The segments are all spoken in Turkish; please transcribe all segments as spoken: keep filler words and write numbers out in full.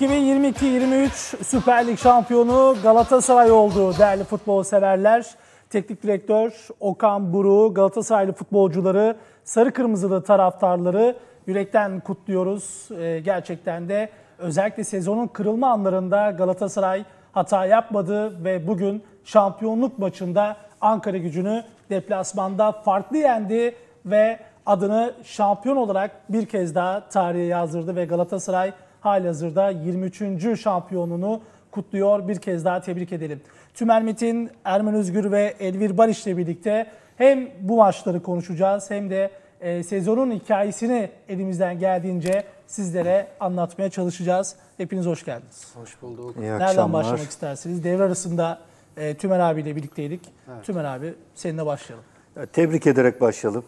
iki bin yirmi iki yirmi üç Süper Lig şampiyonu Galatasaray oldu değerli futbol severler. Teknik direktör Okan Buruk, Galatasaraylı futbolcuları, sarı kırmızılı taraftarları yürekten kutluyoruz. Ee, gerçekten de özellikle sezonun kırılma anlarında Galatasaray hata yapmadı ve bugün şampiyonluk maçında Ankara Gücü'nü deplasmanda farklı yendi ve adını şampiyon olarak bir kez daha tarihe yazdırdı ve Galatasaray halihazırda yirmi üçüncü şampiyonluğunu kutluyor. Bir kez daha tebrik edelim. Tümer Metin, Ermen Özgür ve Elvir Barış ile birlikte hem bu maçları konuşacağız hem de e, sezonun hikayesini elimizden geldiğince sizlere anlatmaya çalışacağız. Hepiniz hoş geldiniz. Hoş bulduk. İyi Nereden akşamlar. Başlamak istersiniz? Devre arasında e, Tümer abiyle birlikteydik. Evet. Tümer abi, seninle başlayalım. Tebrik ederek başlayalım.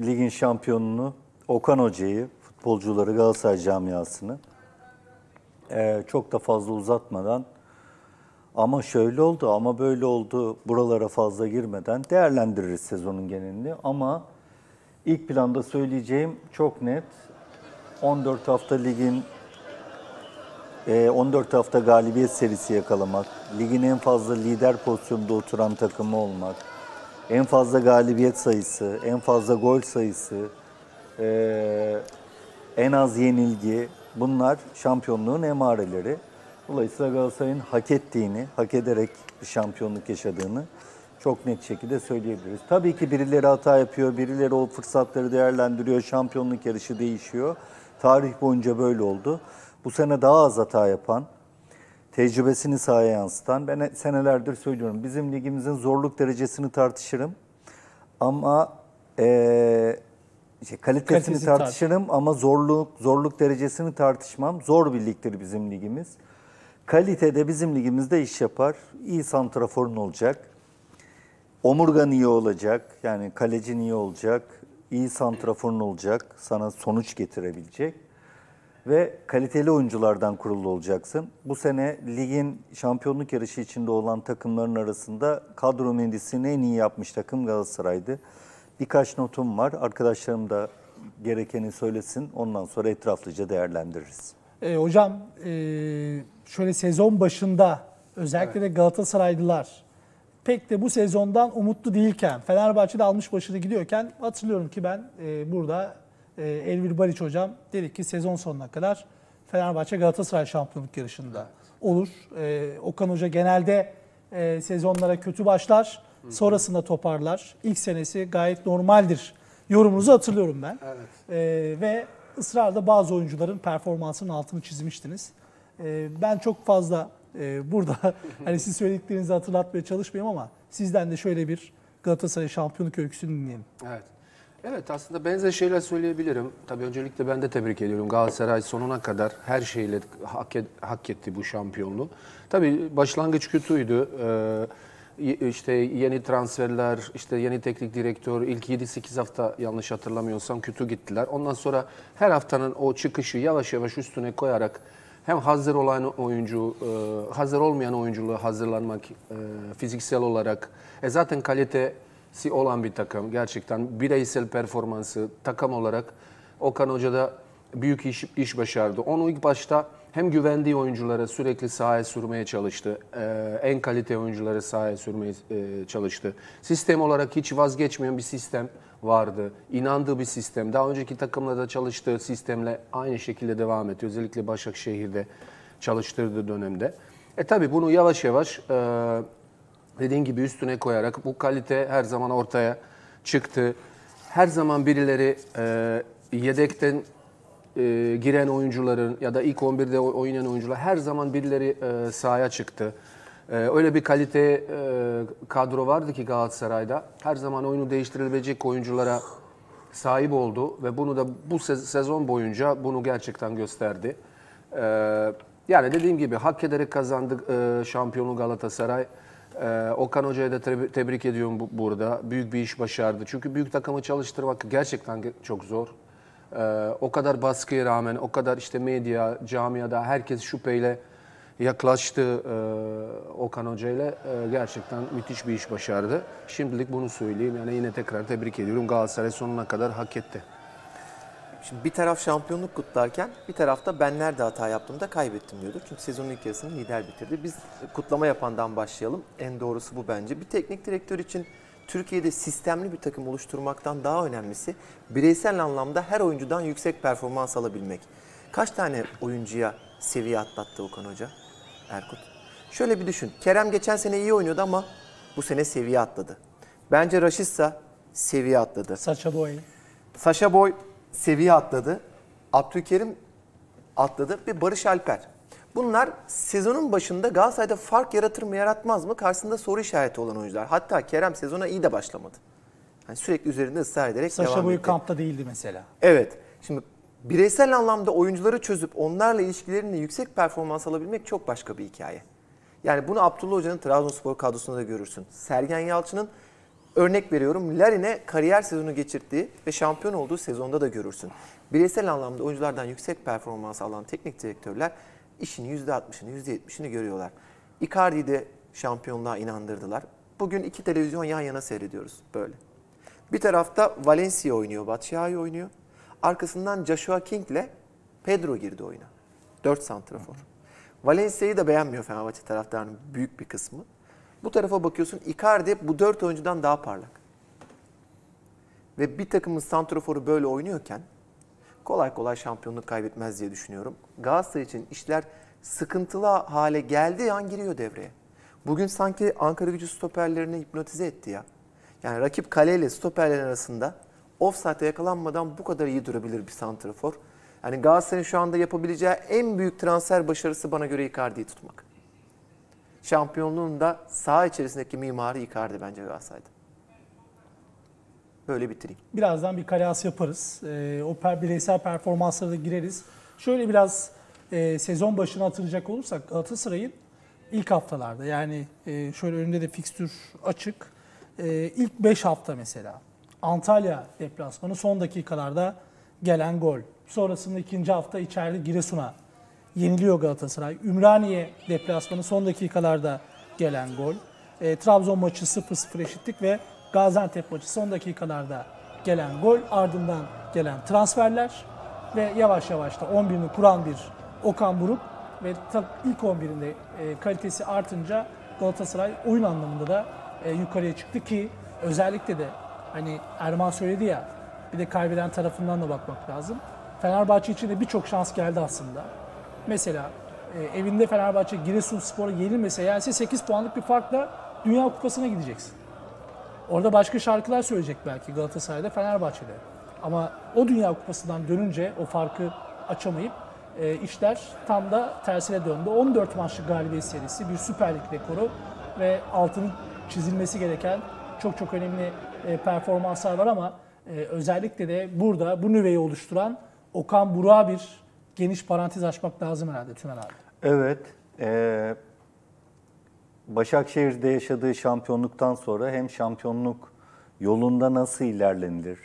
Ligin şampiyonunu, Okan Hoca'yı, futbolcuları, Galatasaray camiasını. Ee, çok da fazla uzatmadan ama şöyle oldu ama böyle oldu buralara fazla girmeden değerlendiririz sezonun genelini. Ama ilk planda söyleyeceğim çok net, on dört hafta ligin e, on dört hafta galibiyet serisi yakalamak, ligin en fazla lider pozisyonda oturan takımı olmak, en fazla galibiyet sayısı, en fazla gol sayısı, e, en az yenilgi. Bunlar şampiyonluğun emareleri. Dolayısıyla Galatasaray'ın hak ettiğini, hak ederek bir şampiyonluk yaşadığını çok net şekilde söyleyebiliriz. Tabii ki birileri hata yapıyor, birileri o fırsatları değerlendiriyor, şampiyonluk yarışı değişiyor. Tarih boyunca böyle oldu. Bu sene daha az hata yapan, tecrübesini sahaya yansıtan, ben senelerdir söylüyorum, bizim ligimizin zorluk derecesini tartışırım ama... Ee, İşte kalitesini Kalitesi tartışırım tarz. ama zorluk zorluk derecesini tartışmam. Zor bir ligdir bizim ligimiz. Kalitede bizim ligimizde iş yapar. İyi santraforun olacak. Omurgan iyi olacak. Yani kalecin iyi olacak. İyi santraforun olacak. Sana sonuç getirebilecek. Ve kaliteli oyunculardan kurulu olacaksın. Bu sene ligin şampiyonluk yarışı içinde olan takımların arasında kadro mühendisliğini en iyi yapmış takım Galatasaray'dı. Birkaç notum var. Arkadaşlarım da gerekeni söylesin. Ondan sonra etraflıca değerlendiririz. E, hocam e, şöyle sezon başında özellikle evet. de Galatasaraylılar pek de bu sezondan umutlu değilken, Fenerbahçe'de almış başını gidiyorken hatırlıyorum ki ben e, burada e, Elvir Barış hocam dedi ki sezon sonuna kadar Fenerbahçe Galatasaray şampiyonluk yarışında olur. E, Okan Hoca genelde e, sezonlara kötü başlar. Sonrasında toparlar. İlk senesi gayet normaldir. Yorumunuzu hatırlıyorum ben. Evet. Ee, ve ısrarla bazı oyuncuların performansının altını çizmiştiniz. Ee, ben çok fazla e, burada hani siz söylediklerinizi hatırlatmaya çalışmayayım ama sizden de şöyle bir Galatasaray şampiyonluk öyküsünü dinleyelim. Evet. Evet, aslında benzer şeyler söyleyebilirim. Tabii öncelikle ben de tebrik ediyorum. Galatasaray sonuna kadar her şeyle hak, et, hak etti bu şampiyonluğu. Tabii başlangıç kötüydü. Ee, İşte yeni transferler, işte yeni teknik direktör, ilk yedi sekiz hafta yanlış hatırlamıyorsam kötü gittiler. Ondan sonra her haftanın o çıkışı yavaş yavaş üstüne koyarak hem hazır olan oyuncu, hazır olmayan oyunculuğa hazırlanmak fiziksel olarak. E zaten kalitesi olan bir takım gerçekten bireysel performansı takım olarak Okan Hoca da büyük iş, iş başardı. Onu ilk başta hem güvendiği oyunculara sürekli sahaya sürmeye çalıştı. Ee, en kalite oyuncuları sahaya sürmeye e, çalıştı. Sistem olarak hiç vazgeçmeyen bir sistem vardı. İnandığı bir sistem. Daha önceki takımla da çalıştığı sistemle aynı şekilde devam etti. Özellikle Başakşehir'de çalıştırdığı dönemde. E tabi bunu yavaş yavaş e, dediğin gibi üstüne koyarak bu kalite her zaman ortaya çıktı. Her zaman birileri e, yedekten E, giren oyuncuların ya da ilk on birde oynayan oyuncular her zaman birileri e, sahaya çıktı. E, öyle bir kalite e, kadro vardı ki Galatasaray'da her zaman oyunu değiştirilebilecek oyunculara sahip oldu ve bunu da bu sezon boyunca bunu gerçekten gösterdi. E, yani dediğim gibi hak ederek kazandık e, şampiyonu Galatasaray. E, Okan Hoca'ya da tebrik ediyorum bu, burada. Büyük bir iş başardı. Çünkü büyük takımı çalıştırmak gerçekten çok zor. Ee, o kadar baskıya rağmen, o kadar işte medya, camiada herkes şüpheyle yaklaştı e, Okan Hoca ile e, gerçekten müthiş bir iş başardı. Şimdilik bunu söyleyeyim. Yani yine tekrar tebrik ediyorum. Galatasaray sonuna kadar hak etti. Şimdi bir taraf şampiyonluk kutlarken bir tarafta ben nerede hata yaptım da kaybettim diyordu. Çünkü sezonun ilk yarısını lider bitirdi. Biz kutlama yapandan başlayalım. En doğrusu bu bence. Bir teknik direktör için Türkiye'de sistemli bir takım oluşturmaktan daha önemlisi bireysel anlamda her oyuncudan yüksek performans alabilmek. Kaç tane oyuncuya seviye atlattı Okan Hoca, Erkut? Şöyle bir düşün. Kerem geçen sene iyi oynuyordu ama bu sene seviye atladı. Bence Raşitsa seviye atladı. Sacha Boy. Sacha Boy seviye atladı. Abdülkerim atladı ve Barış Alper. Bunlar sezonun başında Galatasaray'da fark yaratır mı yaratmaz mı karşısında soru işareti olan oyuncular. Hatta Kerem sezona iyi de başlamadı. Yani sürekli üzerinde ısrar ederek Sacha devam etti. Sacha Boy kampta değildi mesela. Evet. Şimdi bireysel anlamda oyuncuları çözüp onlarla ilişkilerini yüksek performans alabilmek çok başka bir hikaye. Yani bunu Abdullah Hoca'nın Trabzonspor kadrosunda da görürsün. Sergen Yalçın'ın, örnek veriyorum, Larin'e kariyer sezonu geçirdiği ve şampiyon olduğu sezonda da görürsün. Bireysel anlamda oyunculardan yüksek performans alan teknik direktörler işini yüzde altmışını, yüzde yetmişini görüyorlar. Icardi'yi de şampiyonluğa inandırdılar. Bugün iki televizyon yan yana seyrediyoruz böyle. Bir tarafta Valencia oynuyor, Batshuayi oynuyor. Arkasından Joshua King ile Pedro girdi oyuna. dört santrafor. Valencia'yı da beğenmiyor Fenerbahçe taraftarının büyük bir kısmı. Bu tarafa bakıyorsun, Icardi bu dört oyuncudan daha parlak. Ve bir takımın santraforu böyle oynuyorken kolay kolay şampiyonluk kaybetmez diye düşünüyorum. Galatasaray için işler sıkıntılı hale geldiği an giriyor devreye. Bugün sanki Ankaragücü stoperlerini hipnotize etti ya. Yani rakip kaleyle stoperler arasında ofsayta yakalanmadan bu kadar iyi durabilir bir santrafor. Yani Galatasaray'ın şu anda yapabileceği en büyük transfer başarısı bana göre Icardi'yi tutmak. Şampiyonluğun da saha içerisindeki mimarı Icardi bence Galatasaray'da. Böyle bitireyim. Birazdan bir kalas yaparız. E, o per, bireysel performanslara da gireriz. Şöyle biraz e, sezon başına hatırlayacak olursak Galatasaray'ın ilk haftalarda, yani e, şöyle önünde de fikstür açık. E, ilk beş hafta mesela Antalya deplasmanı, son dakikalarda gelen gol. Sonrasında ikinci hafta içeride Giresun'a yeniliyor Galatasaray. Ümraniye deplasmanı, son dakikalarda gelen gol. E, Trabzon maçı sıfır sıfır eşitlik ve Gaziantep maçı son dakikalarda gelen gol. Ardından gelen transferler ve yavaş yavaş da on birini kuran bir Okan Buruk ve ilk on birinde e, kalitesi artınca Galatasaray oyun anlamında da e, yukarıya çıktı ki özellikle de hani Erman söyledi ya, bir de kaybeden tarafından da bakmak lazım. Fenerbahçe için de birçok şans geldi aslında. Mesela e, evinde Fenerbahçe Giresunspor'a yenilmese, yani sekiz puanlık bir farkla Dünya Kupası'na gideceksin. Orada başka şarkılar söyleyecek belki Galatasaray'da, Fenerbahçe'de. Ama o Dünya Kupası'ndan dönünce o farkı açamayıp e, işler tam da tersine döndü. on dört maçlık galibiyet serisi, bir Süper Lig rekoru ve altının çizilmesi gereken çok çok önemli e, performanslar var ama e, özellikle de burada bu nüveyi oluşturan Okan Buruk'a bir geniş parantez açmak lazım herhalde Tümen abi. Evet. E, Başakşehir'de yaşadığı şampiyonluktan sonra hem şampiyonluk yolunda nasıl ilerlenilir,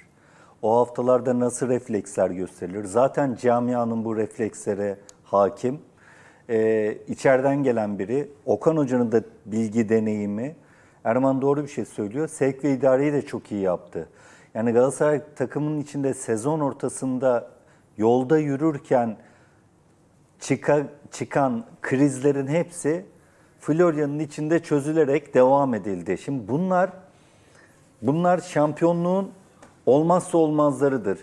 o haftalarda nasıl refleksler gösterilir? Zaten camianın bu reflekslere hakim. E, içeriden gelen biri, Okan Hoca'nın da bilgi deneyimi, Erman doğru bir şey söylüyor. Sevk ve idareyi de çok iyi yaptı. Yani Galatasaray takımının içinde sezon ortasında yolda yürürken çıka, çıkan krizlerin hepsi Florya'nın içinde çözülerek devam edildi. Şimdi bunlar bunlar şampiyonluğun olmazsa olmazlarıdır.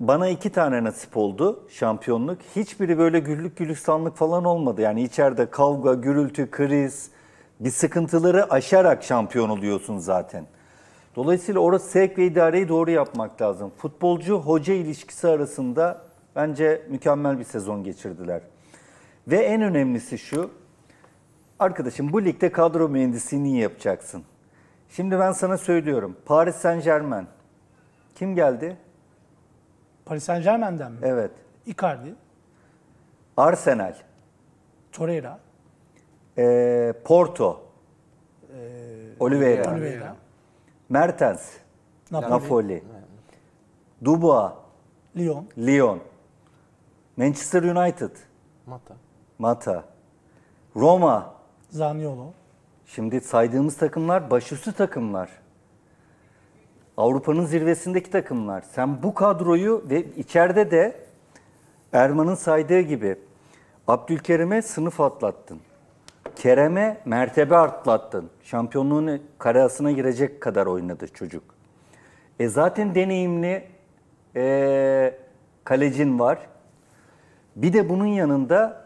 Bana iki tane nasip oldu şampiyonluk. Hiçbiri böyle güllük gülistanlık falan olmadı. Yani içeride kavga, gürültü, kriz, bir sıkıntıları aşarak şampiyon oluyorsun zaten. Dolayısıyla orası sevk ve idareyi doğru yapmak lazım. Futbolcu-hoca ilişkisi arasında bence mükemmel bir sezon geçirdiler. Ve en önemlisi şu, arkadaşım bu ligde kadro mühendisliğini yapacaksın. Şimdi ben sana söylüyorum, Paris Saint-Germain kim geldi? Paris Saint-Germain'den mi? Evet. Icardi. Arsenal. Torreira. Ee, Porto. Ee, Oliveira. Oliveira. Mertens, Napoli, Napoli. Dubois, Lyon. Lyon, Manchester United, Mata, Mata, Roma, Zaniolo. Şimdi saydığımız takımlar başüstü takımlar. Avrupa'nın zirvesindeki takımlar. Sen bu kadroyu ve içeride de Erman'ın saydığı gibi Abdülkerim'e sınıf atlattın. Kerem'e mertebe atlattın. Şampiyonluğun karasına girecek kadar oynadı çocuk. E zaten deneyimli e, kalecin var. Bir de bunun yanında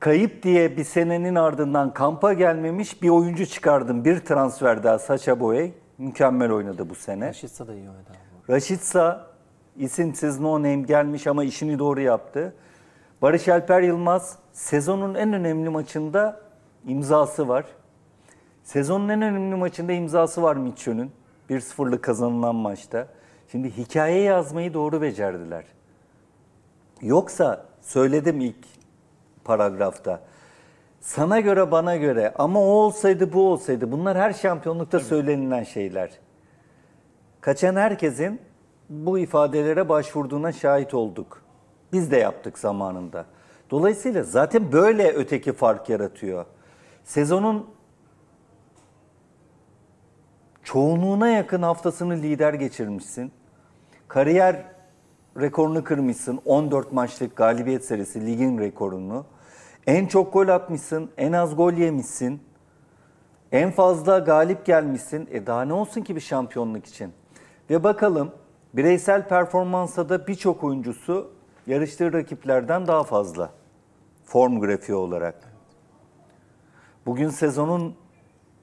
kayıp diye bir senenin ardından kampa gelmemiş bir oyuncu çıkardım. Bir transfer daha Sacha Boey. Mükemmel oynadı bu sene. Rashica da iyi oynadı. Rashica isimsiz no name gelmiş ama işini doğru yaptı. Barış Alper Yılmaz sezonun en önemli maçında imzası var. Sezonun en önemli maçında imzası var Miço'nun. bir sıfırlık kazanılan maçta. Şimdi hikaye yazmayı doğru becerdiler. Yoksa söyledim ilk paragrafta. Sana göre bana göre ama o olsaydı bu olsaydı. Bunlar her şampiyonlukta evet. söylenilen şeyler. Kaçan herkesin bu ifadelere başvurduğuna şahit olduk. Biz de yaptık zamanında. Dolayısıyla zaten böyle öteki fark yaratıyor. Sezonun çoğunluğuna yakın haftasını lider geçirmişsin. Kariyer rekorunu kırmışsın. on dört maçlık galibiyet serisi ligin rekorunu. En çok gol atmışsın, en az gol yemişsin. En fazla galip gelmişsin. E daha ne olsun ki bir şampiyonluk için? Ve bakalım bireysel performansa da birçok oyuncusu yarıştığı rakiplerden daha fazla. Form grafiği olarak. Bugün sezonun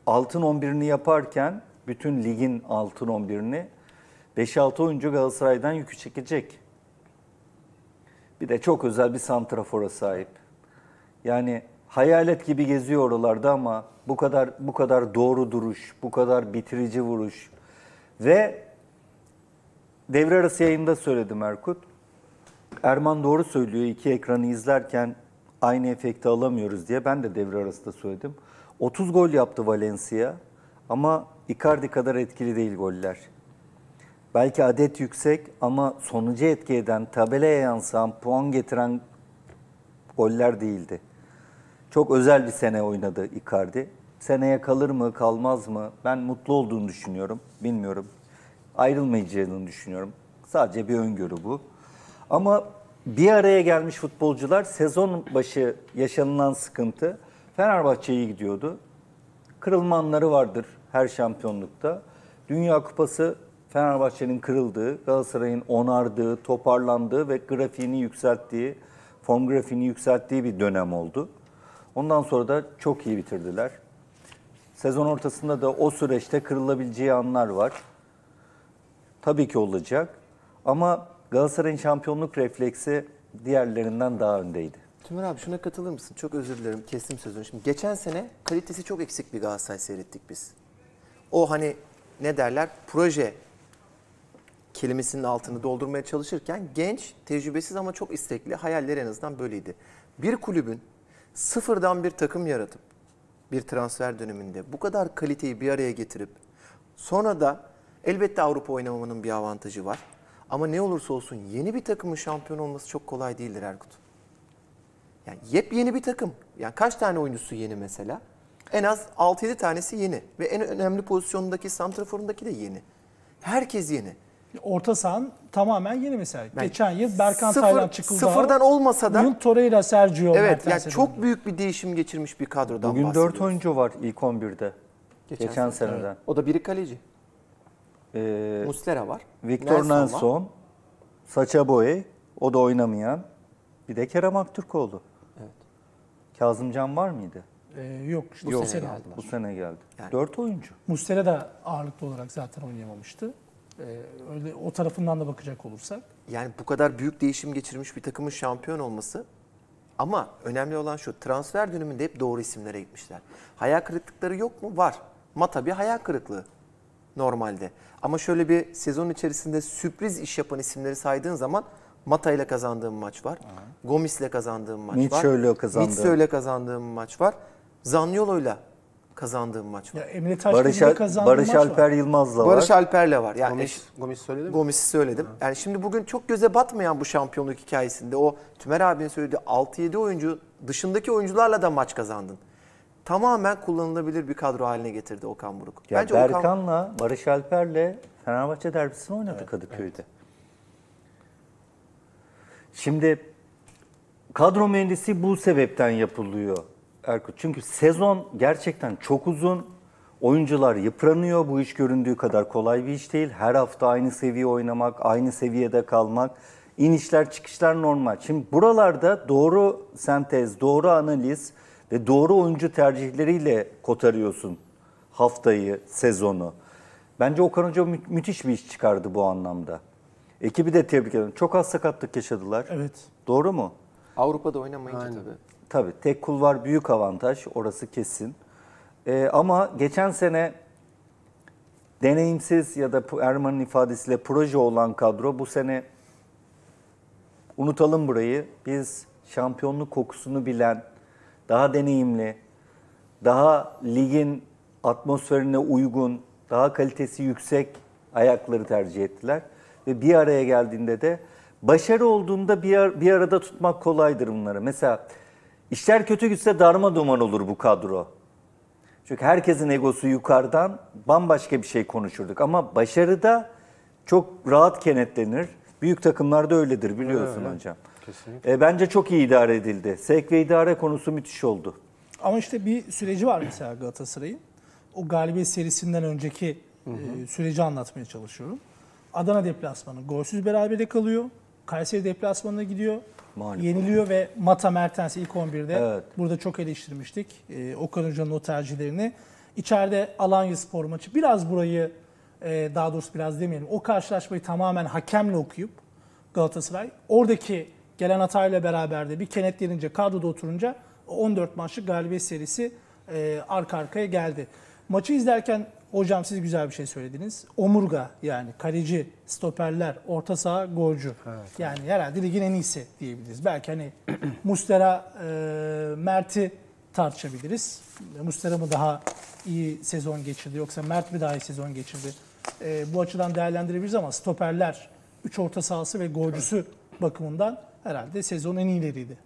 altın on birini yaparken bütün ligin altın on birini beş altı oyuncu Galatasaray'dan yükü çekecek. Bir de çok özel bir santrafora sahip. Yani hayalet gibi geziyor oralarda ama bu kadar bu kadar doğru duruş, bu kadar bitirici vuruş ve devre arası yayında söyledim Erkut. Erman doğru söylüyor. İki ekranı izlerken aynı efekti alamıyoruz diye ben de devre arasında söyledim. otuz gol yaptı Valencia ama Icardi kadar etkili değil goller. Belki adet yüksek ama sonucu etki eden, tabelaya yansan, puan getiren goller değildi. Çok özel bir sene oynadı Icardi. Seneye kalır mı, kalmaz mı? Ben mutlu olduğunu düşünüyorum. Bilmiyorum. Ayrılmayacağını düşünüyorum. Sadece bir öngörü bu. Ama bir araya gelmiş futbolcular sezon başı yaşanılan sıkıntı Fenerbahçe'ye gidiyordu. Kırılma anları vardır her şampiyonlukta. Dünya Kupası Fenerbahçe'nin kırıldığı, Galatasaray'ın onardığı, toparlandığı ve grafiğini yükselttiği, form grafiğini yükselttiği bir dönem oldu. Ondan sonra da çok iyi bitirdiler. Sezon ortasında da o süreçte kırılabileceği anlar var. Tabii ki olacak ama Galatasaray'ın şampiyonluk refleksi diğerlerinden daha öndeydi. Tümer abi şuna katılır mısın? Çok özür dilerim, kestim sözünü. Şimdi geçen sene kalitesi çok eksik bir Galatasaray seyrettik biz. O hani ne derler? Proje kelimesinin altını doldurmaya çalışırken genç, tecrübesiz ama çok istekli, hayaller en azından böyleydi. Bir kulübün sıfırdan bir takım yaratıp bir transfer döneminde bu kadar kaliteyi bir araya getirip sonra da elbette Avrupa oynamanın bir avantajı var. Ama ne olursa olsun yeni bir takımın şampiyon olması çok kolay değildir Erkut. Yani yepyeni bir takım. Yani kaç tane oyuncusu yeni mesela? En az altı yedi tanesi yeni. Ve en önemli pozisyondaki, santraforundaki de yeni. Herkes yeni. Orta sahan tamamen yeni mesela. Yani geçen yıl Berkan sıfır, Taylan çıkıldı. Sıfırdan olmasa da. Bugün Torreira, Sergio. Evet yani çok büyük bir değişim geçirmiş bir kadrodan bugün bahsediyoruz. Bugün dört oyuncu var ilk on birde. Geçen, geçen seneden. Evet. O da biri kaleci. Ee, Muslera var. Victor Nelson, Sacha Boey, o da oynamayan. Bir de Kerem Aktürkoğlu. Evet. Kazımcan var mıydı? Ee, yok. Bu, yok sene geldi. bu sene geldi. Yani. Dört oyuncu. Muslera da ağırlıklı olarak zaten oynayamamıştı. Ee, öyle o tarafından da bakacak olursak. Yani bu kadar büyük değişim geçirmiş bir takımın şampiyon olması. Ama önemli olan şu, transfer döneminde hep doğru isimlere gitmişler. Hayal kırıklıkları yok mu? Var. Mata bir hayal kırıklığı. Normalde. Ama şöyle bir sezon içerisinde sürpriz iş yapan isimleri saydığın zaman Mata ile kazandığım maç var. Gomis ile kazandığım maç Mitch var. Mitchell ile kazandığım maç var. Zaniolo ile kazandığım maç var. Ya, Emre Taşkın'la kazandığım Barış maç Alper Yılmaz'la var. Barış Alper'le var. Yani Gomis, Gomis söyledim. Gomis'i söyledim. Hı. Yani şimdi bugün çok göze batmayan bu şampiyonluk hikayesinde o Tümer abinin söylediği altı yedi oyuncu dışındaki oyuncularla da maç kazandın. tamamen kullanılabilir bir kadro haline getirdi Okan Buruk. Ya bence Berkan'la, Okan... Barış Alper'le Fenerbahçe derbisini oynadı, evet, Kadıköy'de. Evet. Şimdi kadro mühendisi bu sebepten yapılıyor Erkut. Çünkü sezon gerçekten çok uzun. Oyuncular yıpranıyor. Bu iş göründüğü kadar kolay bir iş değil. Her hafta aynı seviye oynamak, aynı seviyede kalmak, inişler çıkışlar normal. Şimdi buralarda doğru sentez, doğru analiz ve doğru oyuncu tercihleriyle kotarıyorsun haftayı, sezonu. Bence Okan Hoca mü müthiş bir iş çıkardı bu anlamda. Ekibi de tebrik ederim. Çok az sakatlık yaşadılar. Evet. Doğru mu? Avrupa'da oynamayınca tabii. Tabii. Tek kul var, büyük avantaj. Orası kesin. Ee, ama geçen sene deneyimsiz ya da Erman'ın ifadesiyle proje olan kadro bu sene, unutalım burayı, biz şampiyonluk kokusunu bilen, daha deneyimli, daha ligin atmosferine uygun, daha kalitesi yüksek ayakları tercih ettiler. Ve bir araya geldiğinde de başarı olduğunda bir, ar bir arada tutmak kolaydır bunları. Mesela işler kötü gitse darma duman olur bu kadro. Çünkü herkesin egosu yukarıdan, bambaşka bir şey konuşurduk. Ama başarıda çok rahat kenetlenir. Büyük takımlarda öyledir, biliyorsun öyle, hocam. E, bence çok iyi idare edildi. Sevk ve idare konusu müthiş oldu. Ama işte bir süreci var mesela Galatasaray'ın. O galibiyet serisinden önceki hı hı. süreci anlatmaya çalışıyorum. Adana deplasmanı golsüz berabere kalıyor. Kayseri deplasmanına gidiyor. Maalip yeniliyor oldu. Ve Mata Mertens'i ilk on birde evet. burada çok eleştirmiştik. Ee, Okan Hoca'nın o tercihlerini. İçeride Alanyaspor maçı. Biraz burayı, e, daha doğrusu biraz demeyelim, o karşılaşmayı tamamen hakemle okuyup Galatasaray, oradaki gelen hatayla beraber de bir kenetlenince, kadroda oturunca on dört maçlık galibiyet serisi e, arka arkaya geldi. Maçı izlerken hocam siz güzel bir şey söylediniz. Omurga, yani kaleci, stoperler, orta saha, golcü. Evet. Yani herhalde ligin en iyisi diyebiliriz. Belki hani Muslera, e, Mert'i tartışabiliriz. Muslera mı daha iyi sezon geçirdi yoksa Mert mi daha iyi sezon geçirdi? E, bu açıdan değerlendirebiliriz ama stoperler, üç orta sahası ve golcüsü evet. bakımından herhalde sezonun en iyileriydi.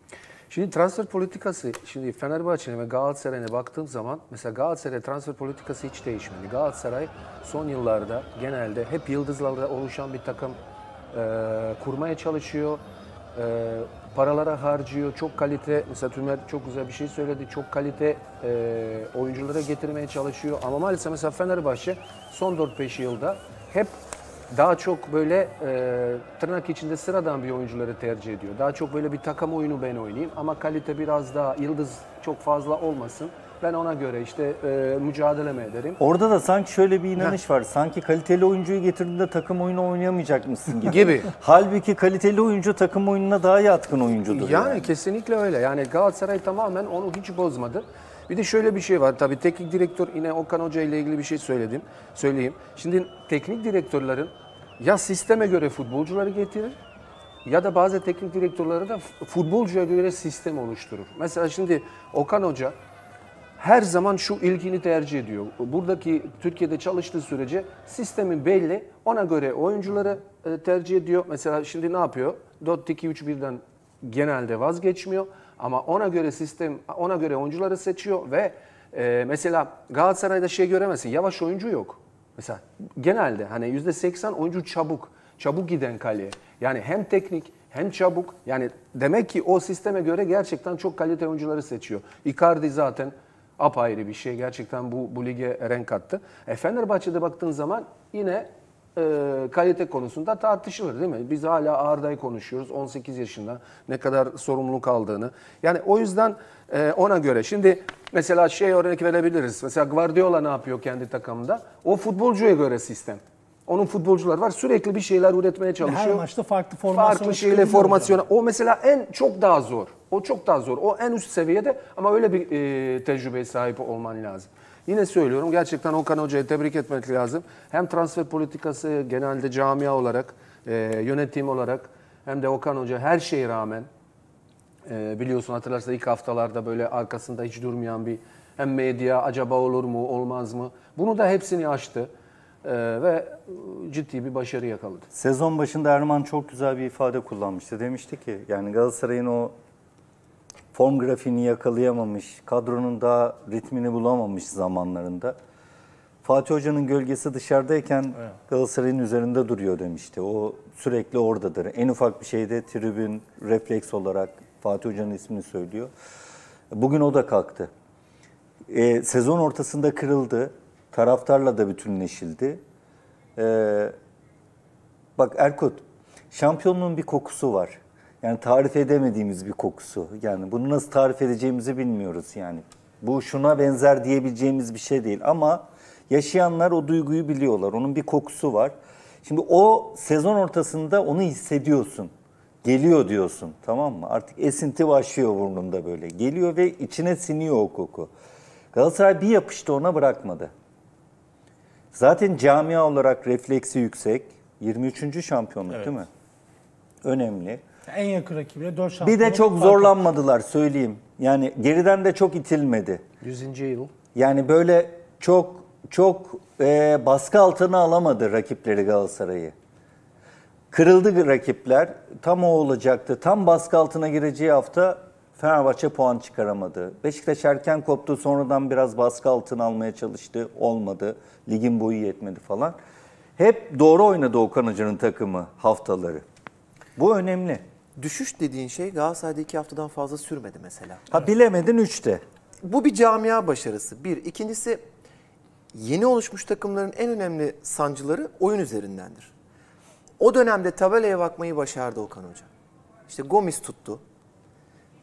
Şimdi transfer politikası, şimdi Fenerbahçe'nin ve Galatasaray'ına baktığım zaman, mesela Galatasaray transfer politikası hiç değişmedi. Galatasaray son yıllarda genelde hep yıldızlarla oluşan bir takım e, kurmaya çalışıyor. E, paralara harcıyor, çok kalite, mesela Tümer çok güzel bir şey söyledi, çok kalite e, oyunculara getirmeye çalışıyor. Ama maalesef mesela Fenerbahçe son dört beş yılda hep daha çok böyle e, tırnak içinde sıradan bir oyuncuları tercih ediyor. Daha çok böyle bir takım oyunu ben oynayayım ama kalite biraz daha, yıldız çok fazla olmasın. Ben ona göre işte e, mücadeleme ederim. Orada da sanki şöyle bir inanış Heh. var. Sanki kaliteli oyuncuyu getirdiğinde takım oyunu oynayamayacak mısın gibi. gibi. Halbuki kaliteli oyuncu takım oyununa daha yatkın oyuncudur. Yani, yani kesinlikle öyle. Yani Galatasaray tamamen onu hiç bozmadı. Bir de şöyle bir şey var tabii, teknik direktör, yine Okan Hoca ile ilgili bir şey söyledim, söyleyeyim. Şimdi teknik direktörlerin ya sisteme göre futbolcuları getirir ya da bazı teknik direktörleri de futbolcuya göre sistem oluşturur. Mesela şimdi Okan Hoca her zaman şu ilkini tercih ediyor. Buradaki Türkiye'de çalıştığı sürece sistemin belli, ona göre oyuncuları tercih ediyor. Mesela şimdi ne yapıyor? dört iki üç birden genelde vazgeçmiyor. Ama ona göre sistem, ona göre oyuncuları seçiyor ve e, mesela Galatasaray'da şey göremezsin, yavaş oyuncu yok. Mesela genelde hani yüzde seksen oyuncu çabuk, çabuk giden kaleye. Yani hem teknik hem çabuk, yani demek ki o sisteme göre gerçekten çok kaliteli oyuncuları seçiyor. Icardi zaten apayrı bir şey, gerçekten bu, bu lige renk kattı. E, Fenerbahçe'de baktığın zaman yine E, kalite konusunda tartışılır değil mi? Biz hala Arda'yı konuşuyoruz. on sekiz yaşında ne kadar sorumluluk aldığını. Yani o yüzden e, ona göre. Şimdi mesela şey örnek verebiliriz. Mesela Guardiola ne yapıyor kendi takımında? O futbolcuya göre sistem. Onun futbolcuları var. Sürekli bir şeyler üretmeye çalışıyor. Her maçta farklı formasyona. Farklı şeyle formasyona. O mesela en çok daha zor. O çok daha zor. O en üst seviyede ama öyle bir e, tecrübeye sahip olman lazım. Yine söylüyorum, gerçekten Okan Hoca'yı tebrik etmek lazım. Hem transfer politikası genelde camia olarak, e, yönetim olarak, hem de Okan Hoca her şeye rağmen, e, biliyorsun hatırlarsa ilk haftalarda böyle arkasında hiç durmayan bir, hem medya acaba olur mu olmaz mı? Bunu da hepsini aştı e, ve ciddi bir başarı yakaladı. Sezon başında Erman çok güzel bir ifade kullanmıştı. Demişti ki yani Galatasaray'ın o form grafiğini yakalayamamış, kadronun daha ritmini bulamamış zamanlarında. Fatih Hoca'nın gölgesi dışarıdayken evet. Galatasaray'ın üzerinde duruyor demişti. O sürekli oradadır. En ufak bir şeyde tribün refleks olarak Fatih Hoca'nın ismini söylüyor. Bugün o da kalktı. E, sezon ortasında kırıldı. Taraftarla da bütünleşildi. E, bak Erkut, şampiyonluğun bir kokusu var. Yani tarif edemediğimiz bir kokusu. Yani bunu nasıl tarif edeceğimizi bilmiyoruz yani. Bu şuna benzer diyebileceğimiz bir şey değil ama yaşayanlar o duyguyu biliyorlar. Onun bir kokusu var. Şimdi o sezon ortasında onu hissediyorsun. Geliyor diyorsun, tamam mı? Artık esinti başlıyor burnunda böyle. Geliyor ve içine siniyor o koku. Galatasaray bir yapıştı, ona bırakmadı. Zaten camia olarak refleksi yüksek. yirmi üçüncü şampiyonluk evet. değil mi? Önemli. En yakın rakibine dört şampiyonluk. Bir de çok zorlanmadılar söyleyeyim. Yani geriden de çok itilmedi. yüzüncü yıl. Yani böyle çok çok e, baskı altına alamadı rakipleri Galatasaray'ı. Kırıldı rakipler. Tam o olacaktı. Tam baskı altına gireceği hafta Fenerbahçe puan çıkaramadı. Beşiktaş erken koptu. Sonradan biraz baskı altına almaya çalıştı. Olmadı. Ligin boyu yetmedi falan. Hep doğru oynadı Okan Hoca'nın takımı haftaları. Bu önemli. Düşüş dediğin şey Galatasaray'da iki haftadan fazla sürmedi mesela. Ha bilemedin üçte. Bu bir camia başarısı. Bir. İkincisi, yeni oluşmuş takımların en önemli sancıları oyun üzerindendir. O dönemde tabelaya bakmayı başardı Okan Hoca. İşte Gomis tuttu.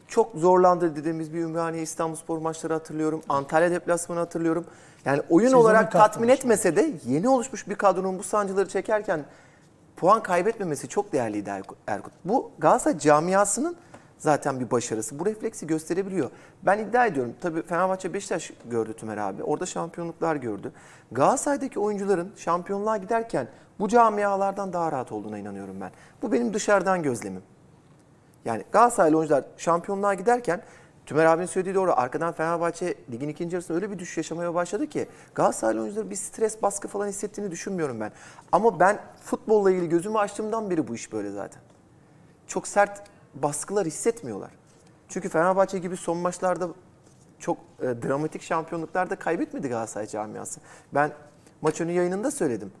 Çok zorlandı dediğimiz bir Ümraniye İstanbulspor maçları hatırlıyorum. Antalya deplasmanı hatırlıyorum. Yani oyun Sizin olarak tatmin etmese de yeni oluşmuş bir kadronun bu sancıları çekerken puan kaybetmemesi çok değerliydi Erkut. Bu Galatasaray camiasının zaten bir başarısı. Bu refleksi gösterebiliyor. Ben iddia ediyorum. Tabii Fenerbahçe Beşiktaş gördü Tümer abi. Orada şampiyonluklar gördü. Galatasaray'daki oyuncuların şampiyonluğa giderken bu camialardan daha rahat olduğuna inanıyorum ben. Bu benim dışarıdan gözlemim. Yani Galatasaraylı oyuncular şampiyonluğa giderken Tümer abinin söylediği doğru. Arkadan Fenerbahçe ligin ikinci yarısında öyle bir düşüş yaşamaya başladı ki Galatasaraylı oyuncuların bir stres, baskı falan hissettiğini düşünmüyorum ben. Ama ben futbolla ilgili gözümü açtığımdan beri bu iş böyle zaten. Çok sert baskılar hissetmiyorlar. Çünkü Fenerbahçe gibi son maçlarda çok e, dramatik şampiyonluklarda kaybetmedi Galatasaray camiası. Ben maç önü yayınında söyledim.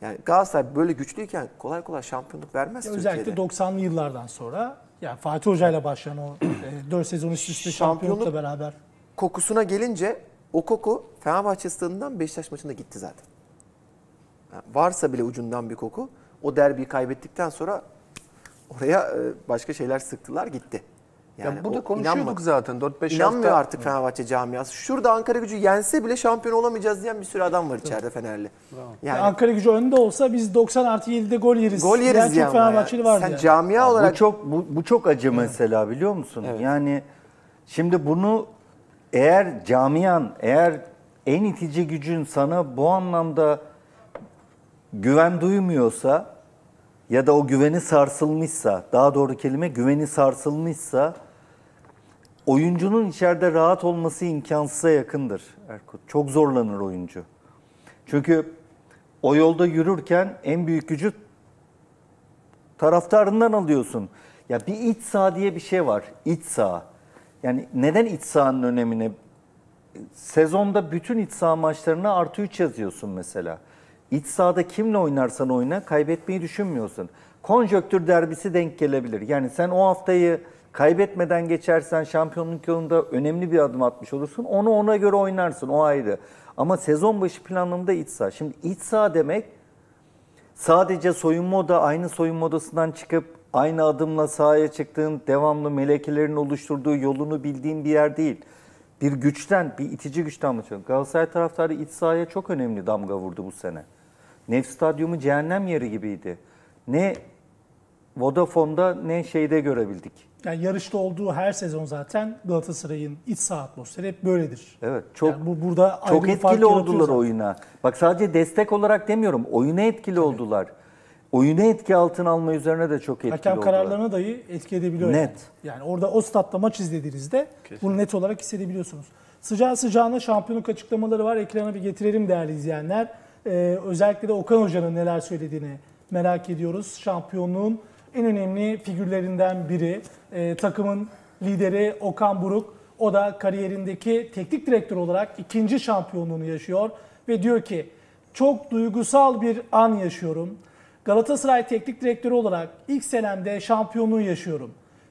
Yani Galatasaray böyle güçlüyken kolay kolay şampiyonluk vermez Türkiye'de. Özellikle doksanlı yıllardan sonra yani Fatih Hoca ile başlayan o e, dört sezon üst üste şampiyonlukla beraber. Kokusuna gelince o koku Fenerbahçe stadından Beşiktaş maçında gitti zaten. Yani varsa bile ucundan bir koku. O derbiyi kaybettikten sonra oraya başka şeyler sıktılar, gitti. Yani ya burada konuşuyorduk inanmadı. Zaten dört beş İnanmıyor hafta... artık Fenerbahçe camiası. Şurada Ankara Gücü yense bile şampiyon olamayacağız diyen bir sürü adam var içeride Fenerli. Yani... Ankara Gücü önde olsa biz doksan artı yedide gol yeriz. Gol yeriz yani. Çok Fenerbahçeli vardı Sen yani. Camia ya, olarak... Bu çok, bu, bu çok acı mesela biliyor musun? Evet. Yani şimdi bunu eğer camian, eğer en itici gücün sana bu anlamda güven duymuyorsa... Ya da o güveni sarsılmışsa, daha doğru kelime güveni sarsılmışsa oyuncunun içeride rahat olması imkansıza yakındır Erkut. Çok zorlanır oyuncu. Çünkü o yolda yürürken en büyük gücü taraftarından alıyorsun. Ya bir iç saha diye bir şey var. İç saha. Yani neden iç sahanın önemine? Sezonda bütün iç saha maçlarına artı üç yazıyorsun mesela. İç sahada kimle oynarsan oyna kaybetmeyi düşünmüyorsun. Konjöktür derbisi denk gelebilir. Yani sen o haftayı kaybetmeden geçersen şampiyonluk yolunda önemli bir adım atmış olursun. Onu ona göre oynarsın, o ayrı. Ama sezon başı planında iç saha. Şimdi iç saha demek sadece soyunma oda, aynı soyunma odasından çıkıp aynı adımla sahaya çıktığın, devamlı melekelerin oluşturduğu yolunu bildiğin bir yer değil. Bir güçten, bir itici güçten bahsediyorum. Galatasaray taraftarı iç sahaya çok önemli damga vurdu bu sene. Nef Stadyumu cehennem yeri gibiydi. Ne Vodafone'da ne şeyde görebildik. Yani yarışta olduğu her sezon zaten Galatasaray'ın iç saha atmosferi hep böyledir. Evet, çok yani bu, burada çok etkili oldular zaten. Oyuna. Bak sadece destek olarak demiyorum, oyuna etkili evet. oldular. Oyunu etki altına alma üzerine de çok etkili oldular. Hakem kararlarına dahi etki edebiliyor. Net. Yani, yani orada o statta maç izlediğinizde kesinlikle. Bunu net olarak hissedebiliyorsunuz. Sıcağı sıcağına şampiyonluk açıklamaları var. Ekrana bir getirelim değerli izleyenler. Ee, özellikle de Okan Hoca'nın neler söylediğini merak ediyoruz. Şampiyonluğun en önemli figürlerinden biri. Ee, takımın lideri Okan Buruk. O da kariyerindeki teknik direktör olarak ikinci şampiyonluğunu yaşıyor ve diyor ki çok duygusal bir an yaşıyorum. Galatasaray teknik direktörü olarak ilk senemde şampiyonluğu yaşıyorum.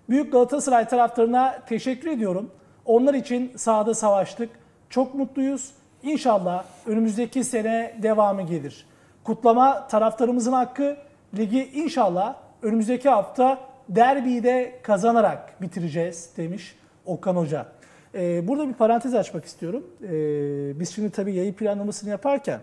Büyük Galatasaray taraftarına teşekkür ediyorum. Onlar için sahada savaştık. Çok mutluyuz. İnşallah önümüzdeki sene devamı gelir. Kutlama taraftarımızın hakkı. Ligi inşallah önümüzdeki hafta derbiyi de kazanarak bitireceğiz demiş Okan Hoca. Ee, burada bir parantez açmak istiyorum. Ee, biz şimdi tabii yayın planlamasını yaparken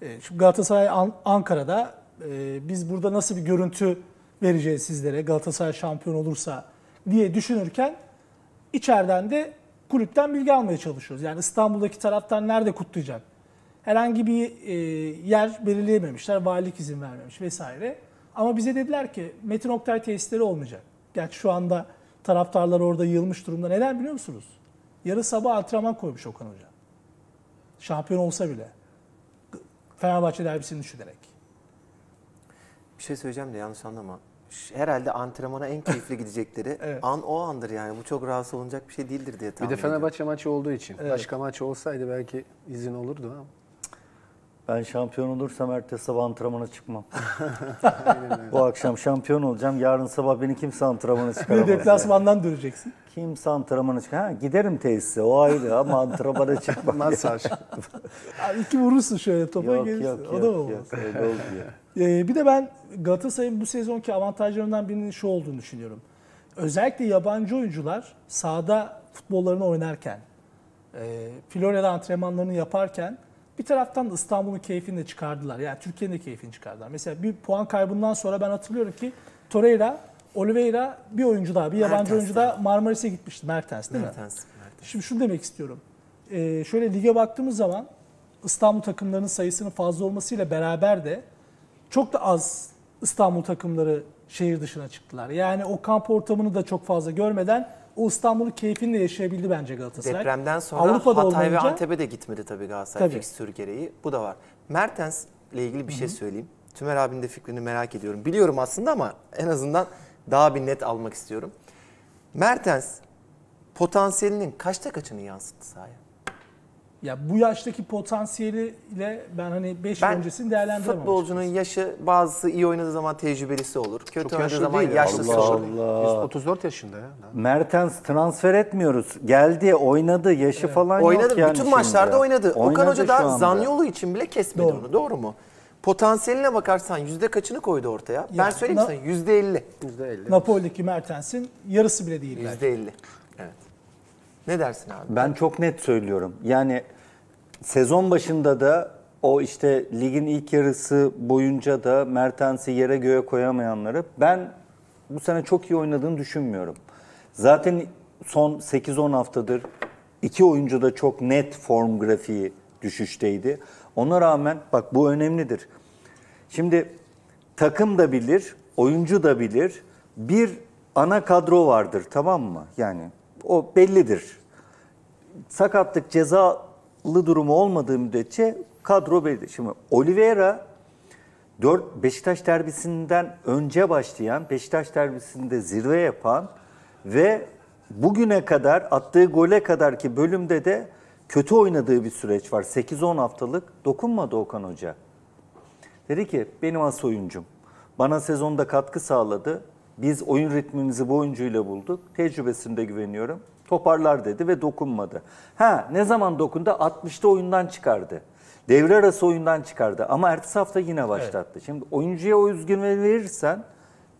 şimdi Galatasaray An Ankara'da e, biz burada nasıl bir görüntü vereceğiz sizlere Galatasaray şampiyon olursa diye düşünürken içeriden de kulüpten bilgi almaya çalışıyoruz. Yani İstanbul'daki taraftan nerede kutlayacak? Herhangi bir e, yer belirleyememişler, valilik izin vermemiş vesaire. Ama bize dediler ki Metin Oktay tesisleri olmayacak. Gerçi şu anda taraftarlar orada yığılmış durumda. Neden biliyor musunuz? Yarı sabah antrenman koymuş Okan Hoca. Şampiyon olsa bile. Fenerbahçe derbisini düşünerek. Bir şey söyleyeceğim de yanlış anlama. Herhalde antrenmana en keyifli gidecekleri evet. an o andır yani. Bu çok rahatsız olunacak bir şey değildir diye tahmin ediyorum. Bir de Fenerbahçe ediyorum. Maçı olduğu için. Evet. Başka maç olsaydı belki izin olurdu ama. Ben şampiyon olursam ertesi sabah antrenmana çıkmam. Bu akşam şampiyon olacağım. Yarın sabah beni kimse antrenmana çıkaramaz. Bir deplasmandan döneceksin. Kimse antrenmana çıkaramaz. Giderim tesise o ayrı ama antrenmana çıkmam. Masaj. İki vurursun şöyle topa yok, gelirsin. Yok, o da olmaz. Yok, öyle oldu ya. Ee, bir de ben Galatasaray'ın bu sezonki avantajlarından birinin şu olduğunu düşünüyorum. Özellikle yabancı oyuncular sahada futbollarını oynarken, e, Florya'da antrenmanlarını yaparken bir taraftan da İstanbul'un keyfini de çıkardılar. Yani Türkiye'nin de keyfini çıkardılar. Mesela bir puan kaybından sonra ben hatırlıyorum ki Torreira, Oliveira bir oyuncu daha, bir yabancı Mertens oyuncu daha Marmaris'e gitmişti. Mertens değil mi? Mertens, Mertens. Şimdi şunu demek istiyorum. Ee, şöyle lige baktığımız zaman İstanbul takımlarının sayısının fazla olmasıyla beraber de çok da az İstanbul takımları şehir dışına çıktılar. Yani o kamp ortamını da çok fazla görmeden o İstanbul'un keyfini de yaşayabildi bence Galatasaray. Depremden sonra Avrupa'da Hatay olmayınca... ve Antep'e de gitmedi tabii Galatasaray fikstür gereği. Bu da var. Mertens ile ilgili bir Hı -hı. şey söyleyeyim. Tümer abinin de fikrini merak ediyorum. Biliyorum aslında ama en azından daha bir net almak istiyorum. Mertens potansiyelinin kaçta kaçını yansıttı sahaya? Ya bu yaştaki potansiyeliyle ben hani beş yıl öncesini değerlendiremem. Futbolcunun açıkçası. Yaşı bazısı iyi oynadığı zaman tecrübelisi olur. Kötü oynadığı zaman ya. yaşlısı Allah olur. Allah. otuz dört yaşında ya. Mertens transfer etmiyoruz. Geldi, oynadı, yaşı evet. falan oynadı. Yok yani. Bütün maçlarda ya. oynadı. oynadı. Okan Hoca da Zanyolu için bile kesmedi doğru. onu. Doğru mu? Potansiyeline bakarsan yüzde kaçını koydu ortaya? Ya, ben söyleyeyim sana yüzde elli. Napoli'deki Mertens'in yarısı bile değil. Yüzde elli. Evet. Ne dersin abi? Ben çok net söylüyorum. Yani sezon başında da o işte ligin ilk yarısı boyunca da Mertens'i yere göğe koyamayanları ben bu sene çok iyi oynadığını düşünmüyorum. Zaten son sekiz on haftadır iki oyuncu da çok net form grafiği düşüşteydi. Ona rağmen bak bu önemlidir. Şimdi takım da bilir, oyuncu da bilir. Bir ana kadro vardır, tamam mı? Yani o bellidir. Sakatlık, cezalı durumu olmadığı müddetçe kadro bellidir. Şimdi Oliveira Beşiktaş derbisinden önce başlayan, Beşiktaş derbisinde zirve yapan ve bugüne kadar attığı gole kadar ki bölümde de kötü oynadığı bir süreç var. sekiz on haftalık dokunmadı Okan Hoca. Dedi ki benim as oyuncum. Bana sezonda katkı sağladı. Biz oyun ritmimizi bu oyuncuyla bulduk. Tecrübesinde güveniyorum. Toparlar dedi ve dokunmadı. Ha, ne zaman dokundu? altmışta oyundan çıkardı. Devre arası oyundan çıkardı. Ama ertesi hafta yine başlattı. Evet. Şimdi oyuncuya o özgüveni verirsen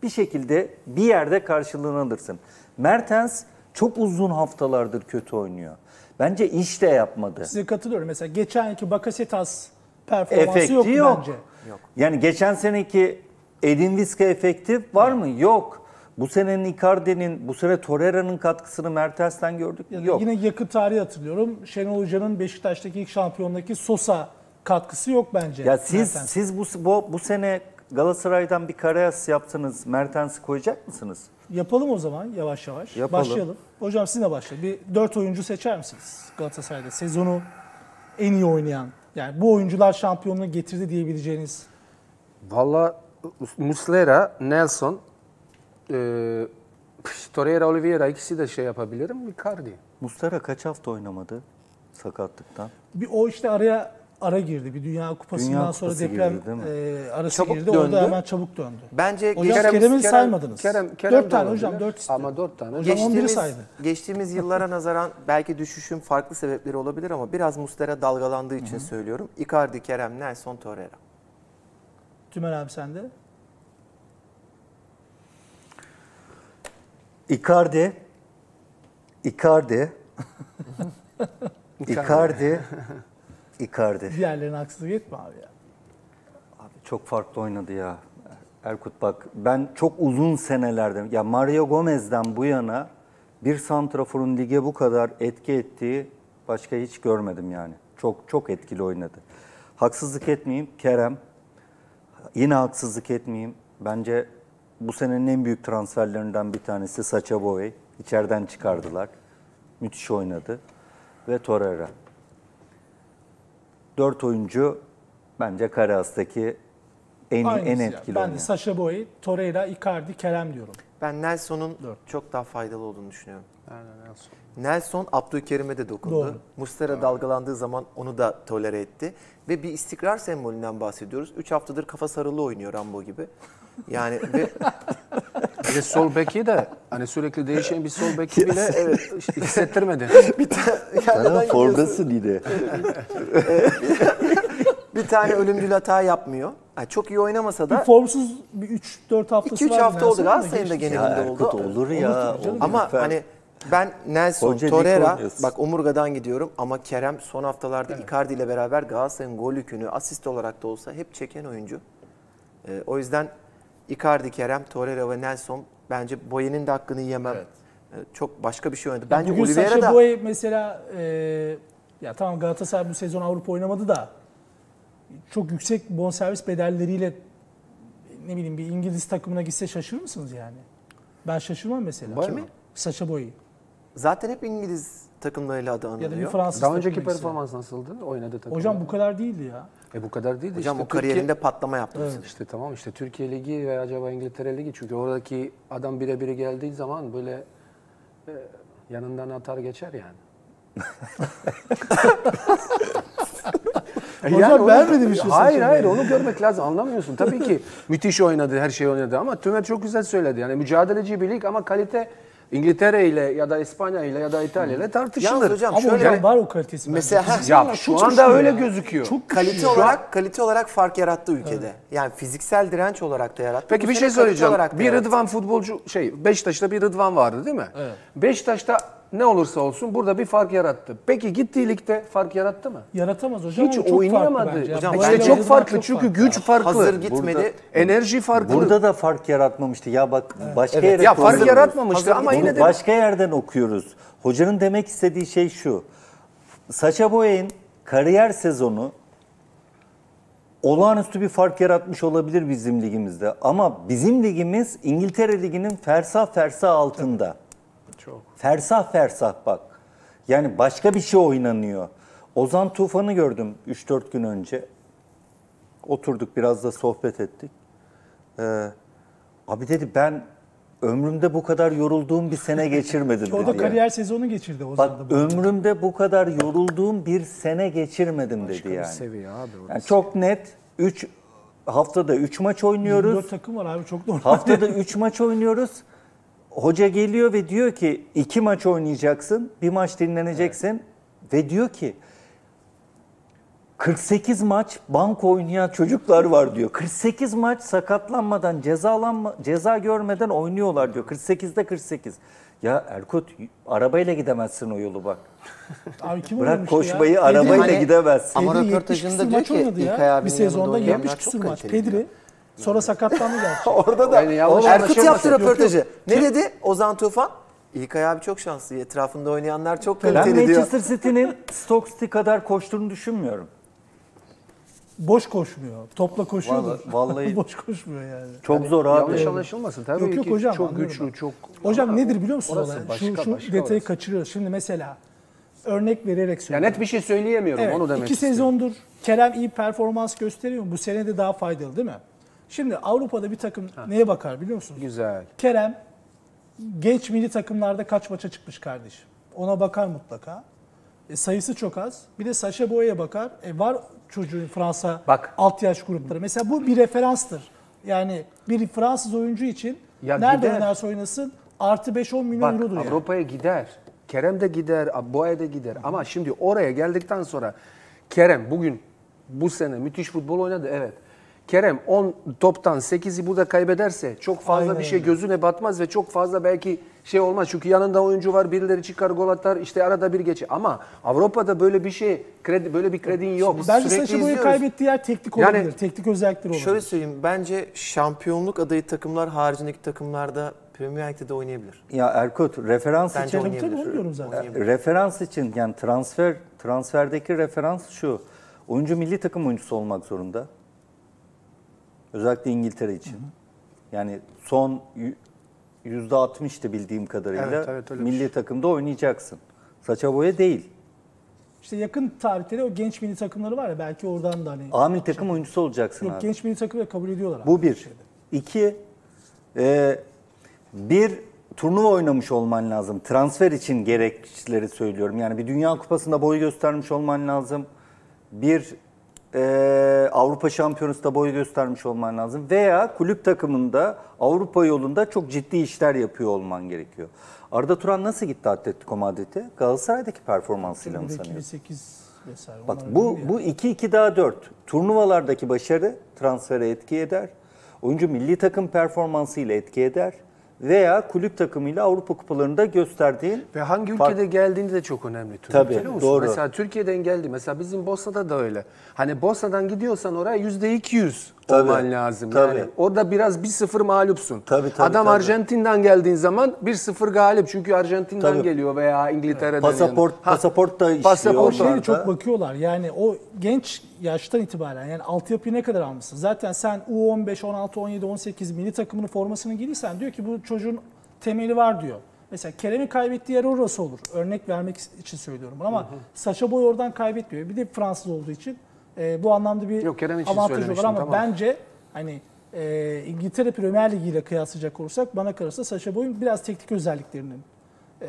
bir şekilde bir yerde karşılığını alırsın. Mertens çok uzun haftalardır kötü oynuyor. Bence iş de yapmadı. Size katılıyorum. Mesela geçen yılki Bakasetas performansı yok, yok bence. Yok. Yani geçen seneki Edin Visca efekti var mı? Yok. Bu senenin Icardi'nin, bu sene Torreira'nın katkısını Mertens'ten gördük mü? Yok. Yine yakın tarihi hatırlıyorum. Şenol Hoca'nın Beşiktaş'taki ilk şampiyondaki Sosa katkısı yok bence. Ya siz Mertens. siz bu, bu bu sene Galatasaray'dan bir Karayas yaptınız. Mertens'i koyacak mısınız? Yapalım o zaman yavaş yavaş. Yapalım. Başlayalım. Hocam sizinle başlayalım. Bir dört oyuncu seçer misiniz Galatasaray'da? Sezonu en iyi oynayan, yani bu oyuncular şampiyonluğu getirdi diyebileceğiniz. Vallahi Muslera, Nelson, e, Torreira, Oliveira ikisi de şey yapabilirim. Icardi. Muslera kaç hafta oynamadı sakatlıktan? Bir o işte araya ara girdi. Bir Dünya Kupası'ndan Dünya Kupası sonra deprem girdi, e, arası çabuk girdi. Döndü. Orada hemen çabuk döndü. Bence hocam Kerem, Kerem'i Kerem, saymadınız. Kerem, Kerem dört tane hocam, dört istedim. Ama dört tane hocam. Geçtiğimiz, geçtiğimiz yıllara nazaran belki düşüşün farklı sebepleri olabilir ama biraz Muslera dalgalandığı için Hı -hı. söylüyorum. Icardi, Kerem, Nelson, Torreira. Tümer abi sen de? Icardi, Icardi, Icardi, Icardi. Diğerlerine haksızlık etme abi ya. Abi çok farklı oynadı ya. Erkut bak ben çok uzun senelerden, ya Mario Gomez'den bu yana bir santraforun lige bu kadar etki ettiği başka hiç görmedim yani. Çok çok etkili oynadı. Haksızlık etmeyeyim Kerem, yine haksızlık etmeyeyim. Bence bu senenin en büyük transferlerinden bir tanesi Sacha Boey. İçeriden çıkardılar. Müthiş oynadı. Ve Torreira. Dört oyuncu bence Karas'taki en, en etkili oyuncu. Ben Sacha Boey, Torreira, Icardi, Kerem diyorum. Ben Nelson'un çok daha faydalı olduğunu düşünüyorum. Aynen Nelson. Nelson Abdülkerim'e de dokundu. Doğru. Muslera Doğru. dalgalandığı zaman onu da tolere etti. Ve bir istikrar sembolünden bahsediyoruz. Üç haftadır kafa sarılı oynuyor Rambo gibi. Yani ve işte sol beki de hani sürekli değişen bir sol beki bile evet, hissettirmedi. Bir tane forması neydi? Bir tane ölümcül hata yapmıyor. Yani çok iyi oynamasa da bir formsuz bir üç dört haftası var. iki üç hafta oldu Galatasaray'ın da genelinde oldu. Olur ya. Olur ama lütfen. Hani ben Nelson, Hoca Torreira, bak omurgadan gidiyorum ama Kerem son haftalarda evet. Icardi ile beraber Galatasaray'ın gol yükünü asist olarak da olsa hep çeken oyuncu. Ee, o yüzden Icardi, Kerem, Torreira ve Nelson bence Boye'nin de hakkını yiyemem. Evet. Ee, çok başka bir şey oynadı. Bence bugün Oliveira Sacha da... Boey mesela e, ya tamam Galatasaray bu sezon Avrupa oynamadı da çok yüksek bonservis bedelleriyle ne bileyim bir İngiliz takımına gitse şaşırır mısınız yani? Ben şaşırmam mesela. Kimi? Sacha Boey. Zaten hep İngiliz takımlarıyla adı anılıyor. Ya da bir Fransız. Daha önceki performans nasıldı? Oynadı takımda. Hocam bu kadar değildi ya. E bu kadar değildi. Hocam işte o kariyerinde Türkiye... patlama yaptı. Evet. İşte tamam işte Türkiye Ligi ve acaba İngiltere Ligi. Çünkü oradaki adam birebir geldiği zaman böyle e, yanından atar geçer yani. Hocam yani beğenmedim işte. Hayır hayır yani. Onu görmek lazım anlamıyorsun. Tabii ki müthiş oynadı her şey oynadı ama Tümer çok güzel söyledi. Yani mücadeleci bir lig ama kalite... İngiltere ile ya da İspanya ile ya da İtalya ile tartışılır. Yalnız hocam ama şöyle hocam var o kalitesi. Mesela ya, ya, şu anda öyle ya. Gözüküyor. Çok kalite düşüyor. olarak kalite olarak fark yarattı ülkede. Evet. Yani fiziksel direnç olarak da yarattı. Peki bu bir şey söyleyeceğim. Bir yarattı. Rıdvan futbolcu şey Beşiktaş'ta bir Rıdvan vardı değil mi? Evet. Beşiktaş'ta ne olursa olsun burada bir fark yarattı. Peki gittiği ligde fark yarattı mı? Yaratamaz hocam. Hiç oynayamadı. Hocam, işte çok farklı, farklı çünkü farklı. güç farklı. Hazır gitmedi. Burada, enerji farklı. Burada da fark yaratmamıştı. Ya bak başka evet. yere. Ya fark yaratmamıştı ama yine de başka yerden okuyoruz. Hocanın demek istediği şey şu. Sacha Boey'in kariyer sezonu olağanüstü bir fark yaratmış olabilir bizim ligimizde. Ama bizim ligimiz İngiltere Ligi'nin fersah fersah altında. Evet. Çok. Fersah fersah bak. Yani başka bir şey oynanıyor. Ozan Tufan'ı gördüm üç dört gün önce. Oturduk biraz da sohbet ettik. Ee, abi dedi ben ömrümde bu kadar yorulduğum bir sene geçirmedim dedi. O da kariyer yani. sezonu geçirdi Ozan'da. Bak bu ömrümde dedi. bu kadar yorulduğum bir sene geçirmedim başka dedi yani. Başka bir seviye abi. Yani çok net üç haftada üç maç oynuyoruz. yirmi dört takım var abi çok normal. Haftada üç maç oynuyoruz. Hoca geliyor ve diyor ki iki maç oynayacaksın, bir maç dinleneceksin evet. ve diyor ki kırk sekiz maç banko oynayan çocuklar var diyor. kırk sekiz maç sakatlanmadan, cezalanma, ceza görmeden oynuyorlar diyor. kırk sekizde kırk sekiz. Ya Erkut arabayla gidemezsin o yolu bak. Abi kim Bırak koşmayı ya? arabayla hani, gidemezsin. Ama röportajında diyor ki bir sezonda yetmiş küsur maç. Pedri. Sonra sakatlandı gerçi. Orada da Erkut yaptı röportajı. Ne dedi Ozan Tufan? İlkay abi çok şanslı. Etrafında oynayanlar çok kaliteli diyor. Ben Manchester City'nin Stoke City kadar koştuğunu düşünmüyorum. Boş koşmuyor. Topla koşuyor. Vallahi, vallahi boş koşmuyor yani. Çok zor abi. Yanlış anlaşılmasın tabii yok, yok, ki. Hocam, çok güçlü, çok... Hocam nedir biliyor musunuz? Şu, şu detayı kaçırıyoruz. Şimdi mesela örnek vererek söylüyorum. Ya net bir şey söyleyemiyorum. Evet, onu demek iki istiyorum. Sezondur Kerem iyi performans gösteriyor. Bu sene de daha faydalı değil mi? Şimdi Avrupa'da bir takım ha. neye bakar biliyor musunuz? Güzel. Kerem genç milli takımlarda kaç maça çıkmış kardeşim? Ona bakar mutlaka. E, sayısı çok az. Bir de Sacha Boey'e bakar. E, var çocuğun Fransa bak, alt yaş grupları. Mesela bu bir referanstır. Yani bir Fransız oyuncu için ya nerede oynarsa oynasın artı beş on milyon eurodur. Bak Avrupa'ya yani gider. Kerem de gider, Boye de gider. Hı. Ama şimdi oraya geldikten sonra Kerem bugün bu sene müthiş futbol oynadı. Evet. Kerem on toptan sekizi burada kaybederse çok fazla aynen bir şey gözüne batmaz ve çok fazla belki şey olmaz. Çünkü yanında oyuncu var, birileri çıkar gol atar, işte arada bir geçer. Ama Avrupa'da böyle bir şey, kredi, böyle bir kredin yok. Biz bence Sacha Boey'i kaybettiği yer teknik olabilir, yani, teknik özellikler olabilir. Şöyle söyleyeyim, bence şampiyonluk adayı takımlar haricindeki takımlarda Premier League'de de oynayabilir. Ya Erkut, referans bence için oynayabilir. Zaten. Referans için yani transfer transferdeki referans şu, oyuncu milli takım oyuncusu olmak zorunda. Özellikle İngiltere için. Hı hı. Yani son yüzde altmıştı bildiğim kadarıyla. Evet, evet, milli şey. takımda oynayacaksın. Sacha Boey değil. İşte yakın tarihleri o genç milli takımları var ya, belki oradan da hani. A milli takım oyuncusu olacaksın. Yok abi, genç milli takımı kabul ediyorlar. Bu abi, bir. Şeyde. İki, e, bir turnuva oynamış olman lazım. Transfer için gerekçileri söylüyorum. Yani bir Dünya Kupası'nda boy göstermiş olman lazım. Bir Ee, Avrupa Şampiyonası'nda boy göstermiş olman lazım. Veya kulüp takımında Avrupa yolunda çok ciddi işler yapıyor olman gerekiyor. Arda Turan nasıl gitti Atletico Madrid'e? Galatasaray'daki performansıyla mı sanıyorsun? Bak bu bu iki iki daha dört. Turnuvalardaki başarı transfere etki eder. Oyuncu milli takım performansıyla etki eder. Veya kulüp takımıyla Avrupa Kupalarında gösterdiğin... Ve hangi ülkede fark... geldiğinde de çok önemli. Tabii, doğru. Mesela Türkiye'den geldi. Mesela bizim Bosna'da da öyle. Hani Bosna'dan gidiyorsan oraya yüzde iki yüz olman lazım. Tabii. Yani orada biraz bir sıfır mağlupsun. Tabii, tabii, Adam tabii. Arjantin'den geldiğin zaman bir sıfır galip. Çünkü Arjantin'den tabii. geliyor veya İngiltere'den. Evet. Pasaport, ha, pasaport da işliyor. Pasaport şeyi çok bakıyorlar. Yani o genç yaştan itibaren yani altyapıyı ne kadar almışsın? Zaten sen U on beş, on altı, on yedi, on sekiz milli takımının formasını giyirsen diyor ki bu çocuğun temeli var diyor. Mesela Kerem'in kaybettiği yer orası olur. Örnek vermek için söylüyorum bunu ama hı hı. Sacha Boey oradan kaybetmiyor. Bir de Fransız olduğu için e, bu anlamda bir avantajı var ama tamam. bence hani e, İngiltere Premier Ligi ile kıyaslayacak olursak bana kalırsa Sacha Boey'in biraz teknik özelliklerinin e,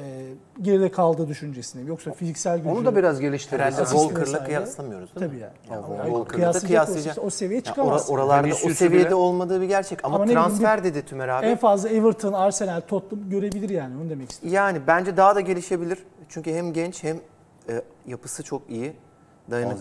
geride kaldığı düşüncesindeyim. Yoksa fiziksel gücü... Onu da biraz geliştirir. Volker'la kıyaslamıyoruz değil mi? Tabii yani. yani, yani Volker'la kıyaslayacak. O seviyeye çıkamaz. Or oralarda yani o seviyede bile... olmadığı bir gerçek ama, ama transfer bileyim, dedi Tümer abi. En fazla Everton, Arsenal, Tottenham görebilir yani. Onu demek istiyorum. Yani bence daha da gelişebilir. Çünkü hem genç hem e, yapısı çok iyi.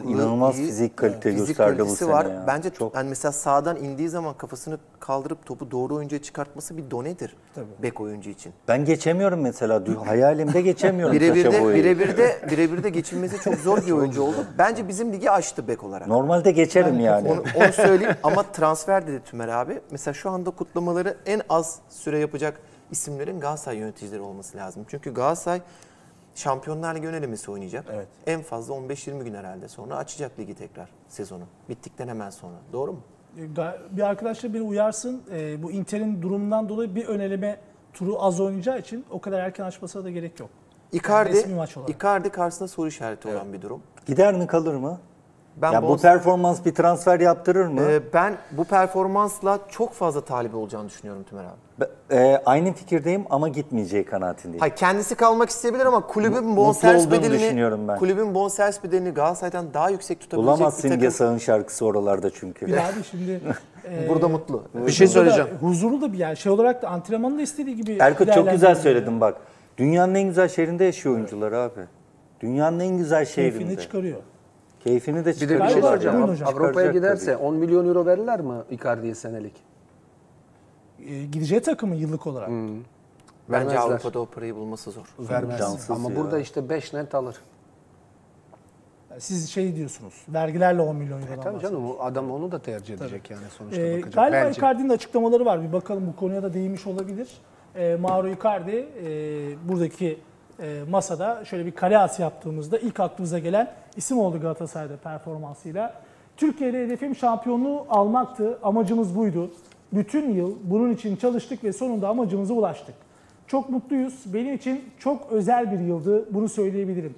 İnanılmaz iyi, fizik kalite yani, gösterdi bu sene var. Ya. Bence çok. Yani mesela sağdan indiği zaman kafasını kaldırıp topu doğru oyuncuya çıkartması bir donedir bek oyuncu için. Ben geçemiyorum mesela. Hayalimde geçemiyorum. Birebir de birebir de birebir de geçilmesi çok zor bir oyuncu oldu. Bence bizim ligi aştı bek olarak. Normalde geçerim yani. yani. Onu, onu söyleyeyim ama transfer dedi Tümer abi. Mesela şu anda kutlamaları en az süre yapacak isimlerin Galatasaray yöneticileri olması lazım. Çünkü Galatasaray Şampiyonlar Ligi önelemesi oynayacak. Evet. En fazla on beş yirmi gün herhalde sonra açacak ligi tekrar sezonu. Bittikten hemen sonra. Doğru mu? Bir arkadaşla beni uyarsın. Bu Inter'in durumundan dolayı bir öneleme turu az oynayacağı için o kadar erken açmasına da gerek yok. Icardi, Icardi karşısında soru işareti evet. olan bir durum. Gider mi kalır mı? Ben ya bu performans bir transfer yaptırır mı? E, ben bu performansla çok fazla talibi olacağını düşünüyorum Tümer abi. E, aynı fikirdeyim ama gitmeyeceği kanaatindeyim. Hayır, kendisi kalmak isteyebilir ama kulübün bonservis bedelini ben. kulübün bonservis bedelini Galatasaray'dan daha yüksek tutabilecek. Bulamaz Simge Sağ'ın şarkısı oralarda çünkü. Bir abi şimdi e, burada mutlu. Bir şey söyleyeceğim. Da, huzurlu da bir yer. Şey olarak da antrenmanı da istediği gibi. Erkut çok güzel söyledin bak. Dünyanın en güzel şehrinde yaşıyor oyuncular abi. Dünyanın en güzel şehrinde. Keyfini çıkarıyor. Keyfini de çıkaracak. Bir de bir şey soracağım. Avrupa'ya giderse tabii. on milyon euro verirler mi Icardi'ye senelik? E, gideceği takımı yıllık olarak. Hmm. Bence vermezler. Avrupa'da o parayı bulması zor. Vermez. Ama ya. burada işte beş net alır. Siz şey diyorsunuz, vergilerle on milyon eurodan e, Tabii canım, adam onu da tercih edecek tabii. yani sonuçta e, bakacak. Galiba bence. Icardi'nin açıklamaları var. Bir bakalım, bu konuya da değinmiş olabilir. E, Mauro Icardi e, buradaki... masada şöyle bir kare as yaptığımızda ilk aklımıza gelen isim oldu Galatasaray'da performansıyla. Türkiye'de hedefim şampiyonluğu almaktı. Amacımız buydu. Bütün yıl bunun için çalıştık ve sonunda amacımıza ulaştık. Çok mutluyuz. Benim için çok özel bir yıldı. Bunu söyleyebilirim.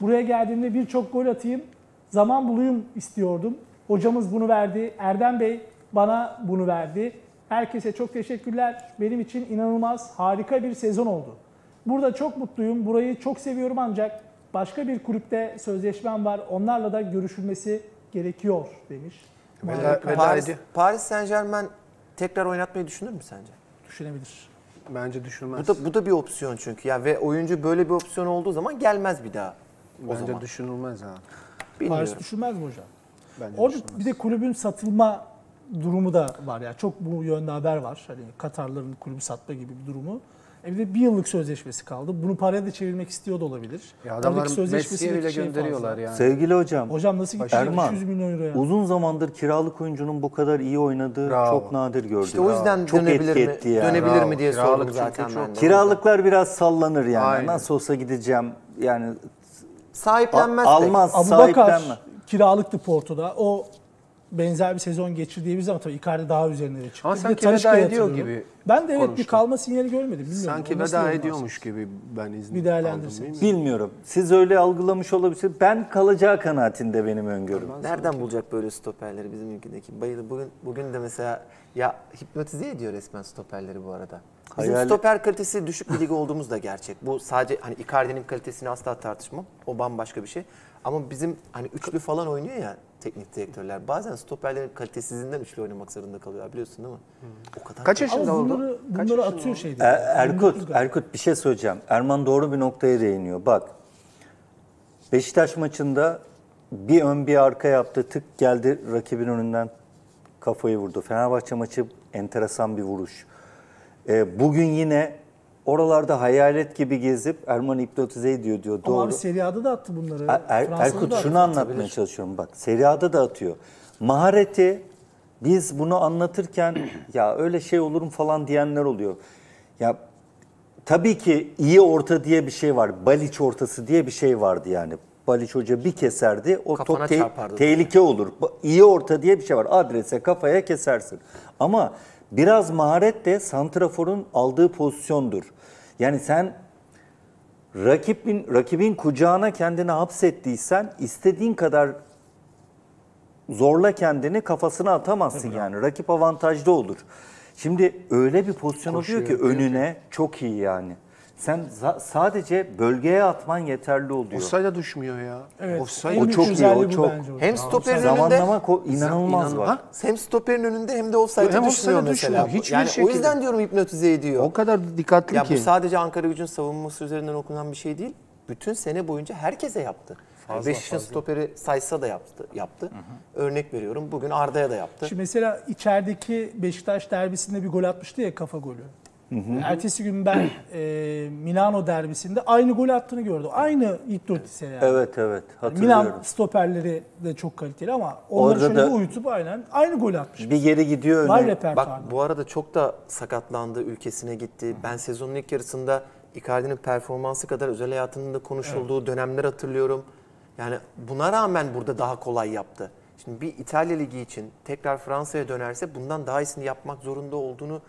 Buraya geldiğimde birçok gol atayım, zaman bulayım istiyordum. Hocamız bunu verdi. Erdem Bey bana bunu verdi. Herkese çok teşekkürler. Benim için inanılmaz, harika bir sezon oldu. Burada çok mutluyum. Burayı çok seviyorum ancak başka bir kulüpte sözleşmem var. Onlarla da görüşülmesi gerekiyor demiş. Veda, veda Paris, Paris Saint-Germain tekrar oynatmayı düşünür mü sence? Düşünebilir. Bence düşünmez. Bu da, bu da bir opsiyon çünkü. ya Ve oyuncu böyle bir opsiyon olduğu zaman gelmez bir daha. Bence zaman. düşünülmez ha. Bilmiyorum. Paris düşünmez mi hocam? Bence Orada düşünmez. Bir de kulübün satılma durumu da var. Yani çok bu yönde haber var. Hani Katarların kulübü satma gibi bir durumu. E bir de bir yıllık sözleşmesi kaldı. Bunu paraya da çevirmek istiyor da olabilir. Ya adamlar Messi'ye bile gönderiyorlar yani. Sevgili hocam. Hocam nasıl gitti? üç yüz milyon euro yani. Uzun zamandır kiralık oyuncunun bu kadar iyi oynadığı Bravo. çok nadir gördüm. İşte o yüzden çok dönebilir etki mi? etti yani. Dönebilir Bravo. mi diye sorduk zaten. Çok... Kiralıklar biraz sallanır yani. Aynen. Nasıl olsa gideceğim yani. Sahiplenmez. Almaz sahiplenmez. Abubakar kiralıktı Porto'da. O benzer bir sezon geçirdiğimiz zaman tabii Icardi daha üzerine çıktı. Ama sanki veda ediyor gibi. Ben de evet konuştum. bir kalma sinyali görmedim. Bilmiyorum. Sanki veda ediyormuş gibi ben izin bir aldım. Bilmiyorum. Siz öyle algılamış olabilirsiniz. Ben kalacağı kanaatinde benim öngörüm. Tamam, Nereden sanki. bulacak böyle stoperleri bizim ülkedeki? Bayılır. Bugün, bugün de mesela ya hipnotize ediyor resmen stoperleri bu arada. Bizim Hayali... stoper kalitesi düşük bir lig olduğumuz da gerçek. Bu sadece hani Icardi'nin kalitesini asla tartışmam. O bambaşka bir şey. Ama bizim hani üçlü falan oynuyor ya teknik direktörler. Bazen stoperlerin kalitesizliğinden üçlü oynamak zorunda kalıyor. Biliyorsun değil mi? O kadar Kaç yaşında oldu? Bunları, Kaç bunları atıyor şeydi. Er, Erkut, Erkut bir şey söyleyeceğim. Erman doğru bir noktaya değiniyor. Bak Beşiktaş maçında bir ön bir arka yaptı. Tık geldi rakibin önünden kafayı vurdu. Fenerbahçe maçı enteresan bir vuruş. E, bugün yine oralarda hayalet gibi gezip Erman hipnotize ediyor diyor. Ama doğru. Abi Serie A'da da attı bunları. Er, Erkut şunu anlatmaya çalışıyorum bak. Serie A'da da atıyor. Mahareti biz bunu anlatırken ya öyle şey olurum falan diyenler oluyor. Ya tabii ki iyi orta diye bir şey var. Baliç ortası diye bir şey vardı yani. Baliç hoca bir keserdi. O Kafana top te tehlike yani. olur. İyi orta diye bir şey var. Adrese kafaya kesersin. Ama biraz maharet de santraforun aldığı pozisyondur. Yani sen rakibin, rakibin kucağına kendini hapsettiysen istediğin kadar zorla kendini kafasına atamazsın evet. yani. Rakip avantajlı olur. Şimdi öyle bir pozisyon oluyor ki önüne yani. çok iyi yani. Sen sadece bölgeye atman yeterli oluyor. Ofsayda düşmüyor ya. Evet. Ofsayda o çok iyi, o çok. Hem stoperin önünde inanılmaz var. Hem stoperin önünde hem de ofsayda düşmüyor mesela. Yani o yüzden diyorum hipnotize ediyor. O kadar dikkatli ya ki. Bu sadece Ankaragücü'nün savunması üzerinden okunan bir şey değil. Bütün sene boyunca herkese yaptı. Beşiktaş'ın stoperi Saysa da yaptı. yaptı. Hı hı. Örnek veriyorum bugün Arda'ya da yaptı. Şimdi mesela içerideki Beşiktaş derbisinde bir gol atmıştı ya kafa golü. Hı hı. Ertesi gün ben e, Milano derbisinde aynı golü attığını gördüm. Aynı hipnotise yani. Evet evet hatırlıyorum. Milan stoperleri de çok kaliteli ama onları şöyle bir uyutup aynen aynı golü atmış. Bir yere gidiyor. Var repertuarda. Bak bu arada çok da sakatlandı, ülkesine gitti. Ben sezonun ilk yarısında Icardi'nin performansı kadar özel hayatının da konuşulduğu evet. dönemler hatırlıyorum. Yani buna rağmen burada daha kolay yaptı. Şimdi bir İtalya Ligi için tekrar Fransa'ya dönerse bundan daha iyisini yapmak zorunda olduğunu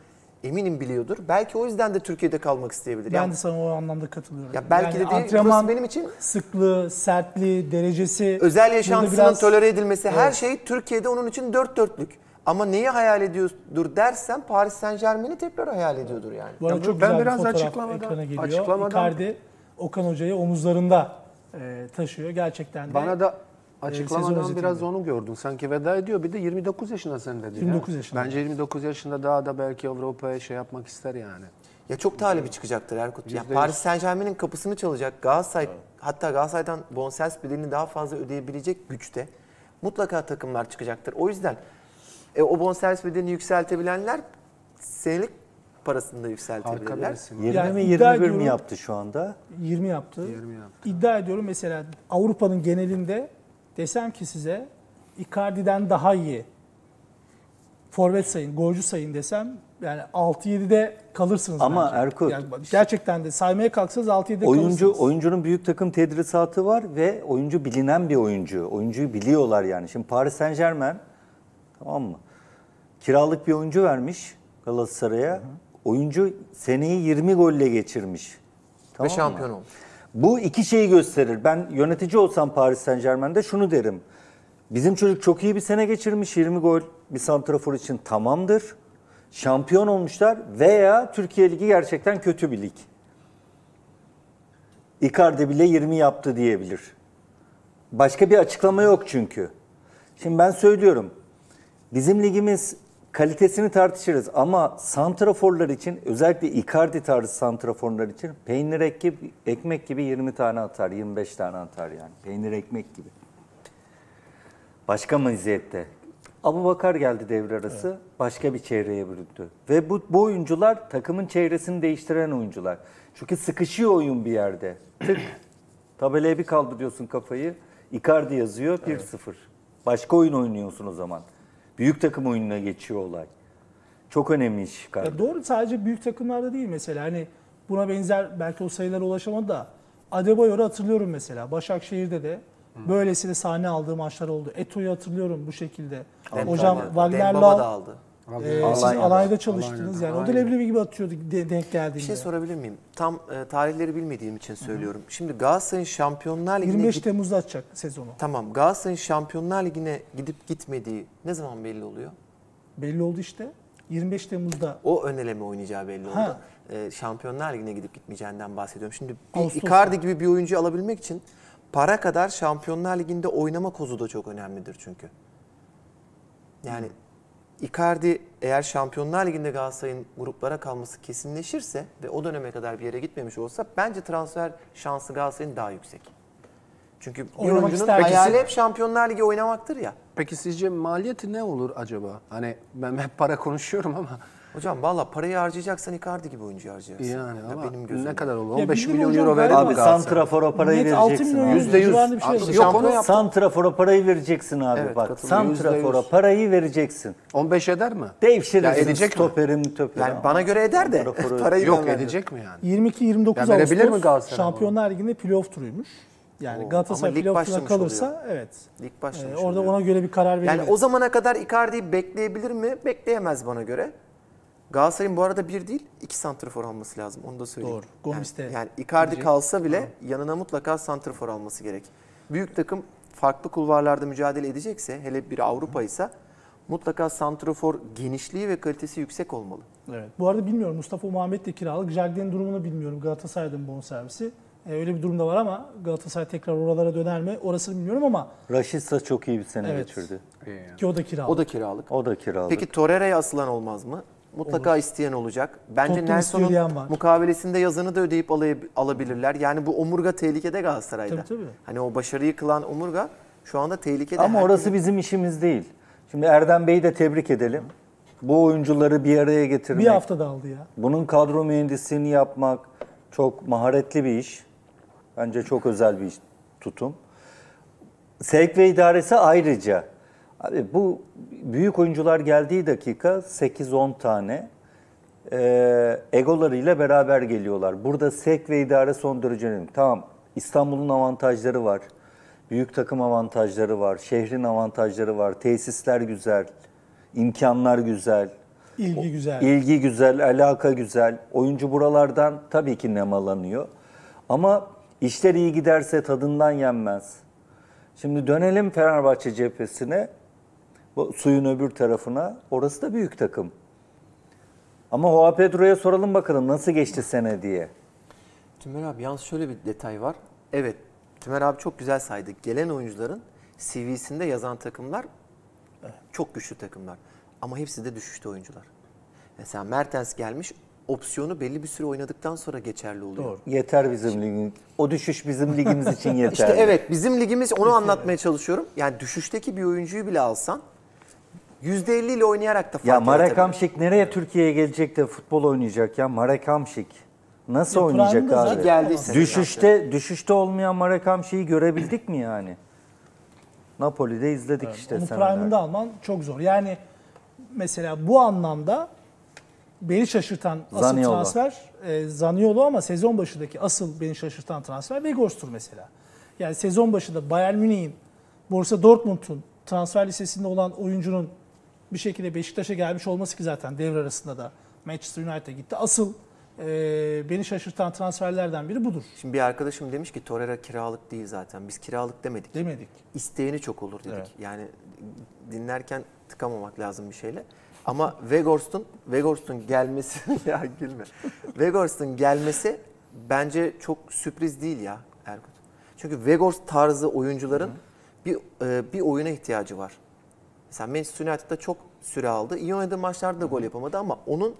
eminim biliyordur. Belki o yüzden de Türkiye'de kalmak isteyebilir. Ben yani, de sana o anlamda katılıyorum. Ya belki yani de değil, antrenman benim için sıklığı, sertliği, derecesi... Özel yaşantısının biraz... tolere edilmesi evet. her şey Türkiye'de onun için dört dörtlük. Ama neyi hayal ediyordur dersen Paris Saint-Germain'i tekrar hayal ediyordur yani. Bu arada çok ben güzel biraz bir fotoğraf ekrana geliyor. Açıklamadan... Icardi Okan Hoca'yı omuzlarında e, taşıyor. Gerçekten de... Bana da... Açıklamadan biraz onu gördüm. Sanki veda ediyor. Bir de yirmi dokuz yaşında sen dedin. yirmi dokuz yaşında. Bence yirmi dokuz yaşında daha da belki Avrupa'ya şey yapmak ister yani. Ya çok talebi çıkacaktır Erkut. Ya Paris Saint-Germain'in kapısını çalacak. Galatasaray evet. hatta Galatasaray'dan bonservis bedelini daha fazla ödeyebilecek güçte. Mutlaka takımlar çıkacaktır. O yüzden e, o bonservis bedelini yükseltebilenler senelik parasını da yükseltebilirler. yirmi mi yirmi bir mi yaptı şu anda? yirmi yaptı. yirmi yaptı. İddia ediyorum mesela Avrupa'nın genelinde desem ki size Icardi'den daha iyi forvet sayın, golcü sayın desem yani altı yedide kalırsınız. Ama bence. Erkut. Yani gerçekten de saymaya kalksanız altı yedide oyuncu, kalırsınız. Oyuncunun büyük takım tedrisatı var ve oyuncu bilinen bir oyuncu. Oyuncuyu biliyorlar yani. Şimdi Paris Saint-Germain tamam mı? Kiralık bir oyuncu vermiş Galatasaray'a. Hı hı. Oyuncu seneyi yirmi golle geçirmiş. Tamam ve şampiyon olmuş. Bu iki şeyi gösterir. Ben yönetici olsam Paris Saint-Germain'de şunu derim. Bizim çocuk çok iyi bir sene geçirmiş. yirmi gol bir santrafor için tamamdır. şampiyon olmuşlar veya Türkiye Ligi gerçekten kötü bir lig. Icardi bile yirmi yaptı diyebilir. Başka bir açıklama yok çünkü. Şimdi ben söylüyorum, bizim ligimiz kalitesini tartışırız ama santraforlar için, özellikle Icardi tarzı santraforlar için peynir ekmek gibi yirmi tane atar, yirmi beş tane atar yani. Peynir ekmek gibi. Başka meziyette. Abubakar geldi devre arası, evet. Başka bir çevreye büründü. Ve bu, bu oyuncular takımın çevresini değiştiren oyuncular. Çünkü sıkışıyor oyun bir yerde. Tık, tabelaya bir kaldırıyorsun kafayı, Icardi yazıyor, bir sıfır. Evet. Başka oyun oynuyorsun o zaman. Büyük takım oyununa geçiyor olay. Çok önemli iş çıkardı. Doğru, sadece büyük takımlarda değil mesela. Hani buna benzer belki o sayılara ulaşamadı da Adebayor'u hatırlıyorum mesela. Başakşehir'de de hmm. böylesine sahne aldığı maçlar oldu. Eto'yu hatırlıyorum bu şekilde. Dem Hocam Wagner'la aldı. E, siz Alanya'da çalıştınız. Alanya'da. Yani. O da leblebi gibi atıyordu denk geldiğinde. Bir şey sorabilir miyim? Tam e, tarihleri bilmediğim için söylüyorum. Hı-hı. Şimdi Galatasaray'ın Şampiyonlar Ligi'ne... yirmi beş Temmuz'da atacak sezonu. Tamam. Galatasaray'ın Şampiyonlar Ligi'ne gidip gitmediği ne zaman belli oluyor? Belli oldu işte. yirmi beş Temmuz'da. O ön eleme oynayacağı belli oldu. Ha. E, Şampiyonlar Ligi'ne gidip gitmeyeceğinden bahsediyorum. Şimdi bir Icardi gibi bir oyuncuyu alabilmek için para kadar Şampiyonlar Ligi'nde oynama kozu da çok önemlidir çünkü. Yani... Hı. Icardi eğer Şampiyonlar Ligi'nde Galatasaray'ın gruplara kalması kesinleşirse ve o döneme kadar bir yere gitmemiş olsa bence transfer şansı Galatasaray'ın daha yüksek. Çünkü oyuncunun hayali hep Şampiyonlar Ligi oynamaktır ya. Peki sizce maliyeti ne olur acaba? Hani ben hep para konuşuyorum ama. Hocam valla parayı harcayacaksan Icardi gibi oyuncu harcayacaksın. Yani ama benim gözümde. Ne kadar olur? on beş milyon euro verir mi Galatasaray? Abi santrafora parayı vereceksin. yüzde yüz. Yok onu santrafora parayı vereceksin abi evet, bak. Santrafora parayı vereceksin. on beş eder mi? Devşirirsin stoperim töperim. Yani bana göre eder de parayı yok edecek mi yani? yirmi iki yirmi dokuz Ağustos Şampiyonlar Ligi'nde playoff turuymuş. Yani o, Galatasaray playoff'ta kalırsa oluyor. Evet. Lig başlamış. Ee, orada oluyor. Ona göre bir karar verilir. Yani o zamana kadar Icardi'yi bekleyebilir mi? Bekleyemez bana göre. Galatasaray'ın bu arada bir değil, iki santrafor alması lazım. Onu da söyleyeyim. Doğru. Gomis'te. Yani, yani Icardi diyecek. Kalsa bile ha. yanına mutlaka santrafor alması gerek. Büyük takım farklı kulvarlarda mücadele edecekse, hele bir Avrupa ise mutlaka santrafor genişliği ve kalitesi yüksek olmalı. Evet. Bu arada bilmiyorum Mustafa Muhammed de kiralık. Jagden'in durumunu bilmiyorum. Galatasaray'ın bonservisi. Ee, öyle bir durumda var ama Galatasaray tekrar oralara döner mi? Orasını bilmiyorum ama. Rashica çok iyi bir sene evet. geçirdi. Yani. Ki o da kiralık. O da kiralık. O da kiralık. Peki Torreira'ya asılan olmaz mı? Mutlaka olur. isteyen olacak. Bence Nelson'un mukavelesinde yazını da ödeyip alabilirler. Yani bu omurga tehlikede Galatasaray'da. Tabii, tabii. Hani o başarıyı kılan omurga şu anda tehlikede. Ama orası gibi. Bizim işimiz değil. Şimdi Erdem Bey'i de tebrik edelim. Bu oyuncuları bir araya getirmek. Bir hafta da aldı ya. Bunun kadro mühendisliğini yapmak çok maharetli bir iş. Bence çok özel bir iş, tutum. Sevk ve idaresi ayrıca. Abi bu büyük oyuncular geldiği dakika sekiz on tane e, egolarıyla beraber geliyorlar. Burada sevk ve idare son derece önemli. Tamam, İstanbul'un avantajları var. Büyük takım avantajları var. Şehrin avantajları var. Tesisler güzel. İmkanlar güzel. İlgi güzel. İlgi güzel, alaka güzel. Oyuncu buralardan tabii ki nemalanıyor. Ama işler iyi giderse tadından yenmez. Şimdi dönelim Fenerbahçe cephesine. Bu suyun öbür tarafına. Orası da büyük takım. Ama Joao Pedro'ya soralım bakalım nasıl geçti sene diye. Tümer abi yalnız şöyle bir detay var. Evet Tümer abi çok güzel saydı. Gelen oyuncuların C V'sinde yazan takımlar çok güçlü takımlar. Ama hepsi de düşüşte oyuncular. Mesela Mertens gelmiş. Opsiyonu belli bir süre oynadıktan sonra geçerli oluyor. Doğru. Yeter bizim ligimiz. O düşüş bizim ligimiz için yeterli. İşte evet bizim ligimiz onu anlatmaya çalışıyorum. Yani düşüşteki bir oyuncuyu bile alsan yüzde elli ile oynayarak da fark yaratabilir. Ya Marek Hamšík nereye Türkiye'ye gelecek de futbol oynayacak ya? Marek Hamšík nasıl ya, oynayacak abi? Düşüşte, düşüşte olmayan Marek Hamšík'i görebildik mi yani? Napoli'de izledik evet, işte. Onu prime'ında alman çok zor. Yani mesela bu anlamda beni şaşırtan asıl transfer e, Zaniolo ama sezon başındaki asıl beni şaşırtan transfer Vegors'tur mesela. Yani sezon başında Bayern Münih'in, Borussia Dortmund'un transfer listesinde olan oyuncunun bir şekilde Beşiktaş'a gelmiş olması ki zaten devre arasında da Manchester United'a gitti. Asıl e, beni şaşırtan transferlerden biri budur. Şimdi bir arkadaşım demiş ki Torreira kiralık değil zaten. Biz kiralık demedik. Demedik. İsteyeni çok olur dedik. Evet. Yani dinlerken tıkamamak lazım bir şeyle. Ama Weghorst'un Weghorst'un gelmesi ya gülme. Weghorst'un gelmesi bence çok sürpriz değil ya Erkut. Çünkü Weghorst tarzı oyuncuların Hı. bir e, bir oyuna ihtiyacı var. Mesela Manchester United'da çok süre aldı. İyi oynadığı maçlarda da gol yapamadı ama onun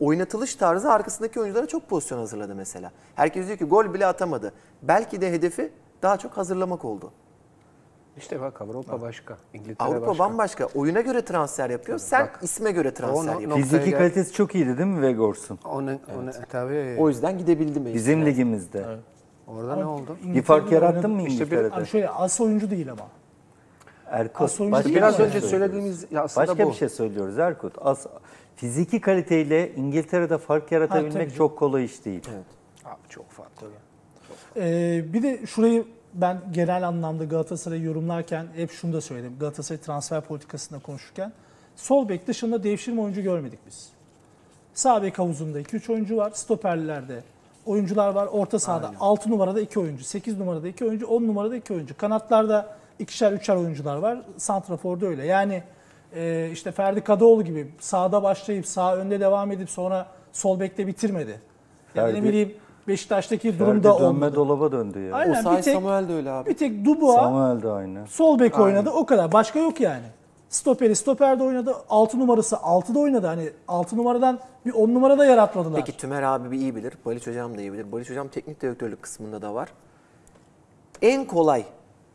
oynatılış tarzı arkasındaki oyunculara çok pozisyon hazırladı mesela. Herkes diyor ki gol bile atamadı. Belki de hedefi daha çok hazırlamak oldu. İşte bak Avrupa başka, İngiltere Avrupa başka. bambaşka. Oyuna göre transfer yapıyor, tabii, sen bak, isme göre transfer yapıyorsun. Fiziki kalitesi çok iyiydi değil mi Weghorst'un? Onu, evet. onu, tabii. O yüzden gidebildi mi? Bizim yani. ligimizde. Evet. Orada ama ne oldu? Bir fark yarattın mı İngiltere'de? İşte bir, şöyle as oyuncu değil ama. Erkut, başka biraz önce söylediğimiz aslında başka bu. bir şey söylüyoruz Erkut. As, fiziki kaliteyle İngiltere'de fark yaratabilmek ha, çok kolay iş değil. Evet. Abi çok farklı. Çok farklı. Ee, bir de şurayı ben genel anlamda Galatasaray'ı yorumlarken hep şunu da söyledim. Galatasaray transfer politikasında konuşurken sol bek dışında devşirme oyuncu görmedik biz. Sağ bek havuzunda iki üç oyuncu var. Stoperlerde oyuncular var. Orta sahada Aynen. altı numarada iki oyuncu, sekiz numarada iki oyuncu, on numarada iki oyuncu. Kanatlarda ikişer üçer oyuncular var. Santrafor'da öyle. Yani e, işte Ferdi Kadıoğlu gibi sağda başlayıp sağ önde devam edip sonra sol bekte bitirmedi. Yani ne bileyim Beşiktaş'taki Ferdi durumda olmadı. Ferdi dönme dolaba döndü ya. Aynen, o bir tek, Samuel de öyle abi. Bir tek Dubois sol bek oynadı, o kadar. Başka yok yani. Stoperi stoperde oynadı. altı numarası altıda oynadı. Hani altı numaradan bir on numarada yaratmadılar. Peki Tümer abi bir iyi bilir. Baliç hocam da iyi bilir. Baliç hocam teknik direktörlük kısmında da var. En kolay.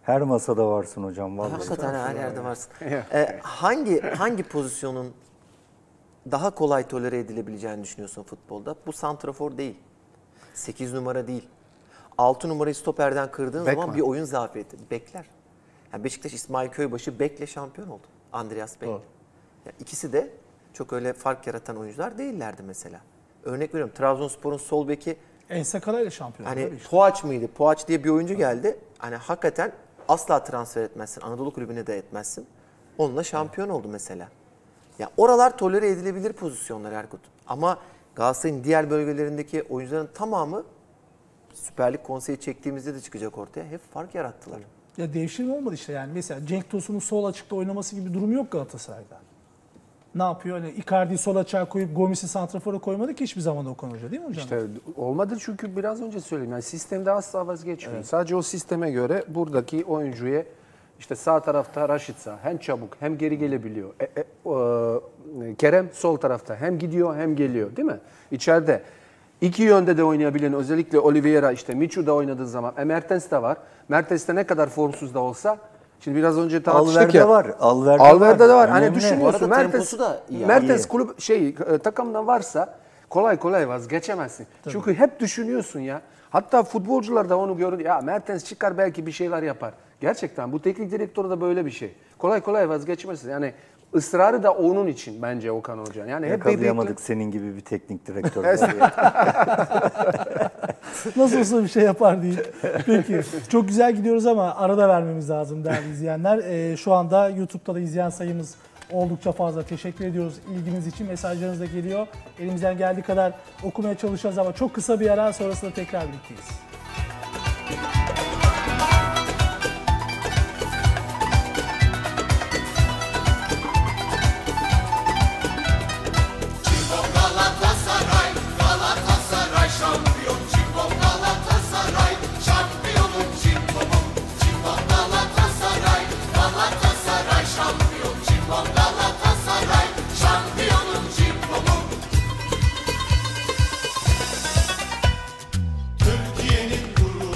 Her masada varsın hocam. Vallahi. Hakikaten her yerde varsın. ee, hangi hangi pozisyonun daha kolay tolere edilebileceğini düşünüyorsun futbolda? Bu santrafor değil. sekiz numara değil. altı numarayı stoperden kırdığın Back zaman man. bir oyun zafiyeti. Bekler. Yani Beşiktaş İsmail Köybaşı bekle şampiyon oldu. Andreas Bek'le. Yani ikisi de çok öyle fark yaratan oyuncular değillerdi mesela. Örnek veriyorum, Trabzonspor'un sol beki Ense Karay'la şampiyon oldu. Hani işte. Poaç mıydı? Poaç diye bir oyuncu geldi. Hani hakikaten asla transfer etmezsin. Anadolu kulübüne de etmezsin. Onunla şampiyon evet. oldu mesela. Ya yani oralar tolere edilebilir pozisyonlar Erkut. Ama Galatasaray'ın diğer bölgelerindeki oyuncuların tamamı Süper Lig konseyi çektiğimizde de çıkacak ortaya. Hep fark yarattılar. Ya devşirme olmadı işte yani. Mesela Cenk Tosun'un sol açıkta oynaması gibi durum yok Galatasaray'da. Ne yapıyor? Hani Icardi'yi sol açığa koyup Gomis'i santrafora koymadı ki hiçbir zaman Okan Hoca, değil mi hocam? İşte olmadı çünkü biraz önce söyleyeyim. Yani sistemde asla vazgeçmiyor. Evet. Sadece o sisteme göre buradaki oyuncuya işte sağ tarafta Raşitsa hem çabuk hem geri gelebiliyor. E, e, e, Kerem sol tarafta hem gidiyor hem geliyor, değil mi? İçeride iki yönde de oynayabilen, özellikle Oliveira işte Miçu'da oynadığı zaman. E, Mertens de var. Mertens de ne kadar formsuz da olsa. Şimdi biraz önce tartıştık ya. Var, Alverde, Alverde var. de var. Hani Önemli. düşünüyorsun Mertens, iyi, Mertens iyi. kulüp şey takımdan varsa kolay kolay vazgeçemezsin. Tabii. Çünkü hep düşünüyorsun ya. Hatta futbolcular da onu görür. Ya Mertens çıkar belki bir şeyler yapar. Gerçekten bu teknik direktörü de böyle bir şey. Kolay kolay vazgeçmezsin. Yani ısrarı da onun için bence Okan Hoca. Yani hep yakalayamadık bebekli. senin gibi bir teknik direktör. Nasıl olsa bir şey yapar değil. Peki çok güzel gidiyoruz ama arada vermemiz lazım değerli izleyenler. Ee, şu anda YouTube'da da izleyen sayımız oldukça fazla. Teşekkür ediyoruz ilginiz için. Mesajlarınız da geliyor. Elimizden geldiği kadar okumaya çalışacağız ama çok kısa bir ara, sonrasında tekrar birlikteyiz. Türkiye'nin gururu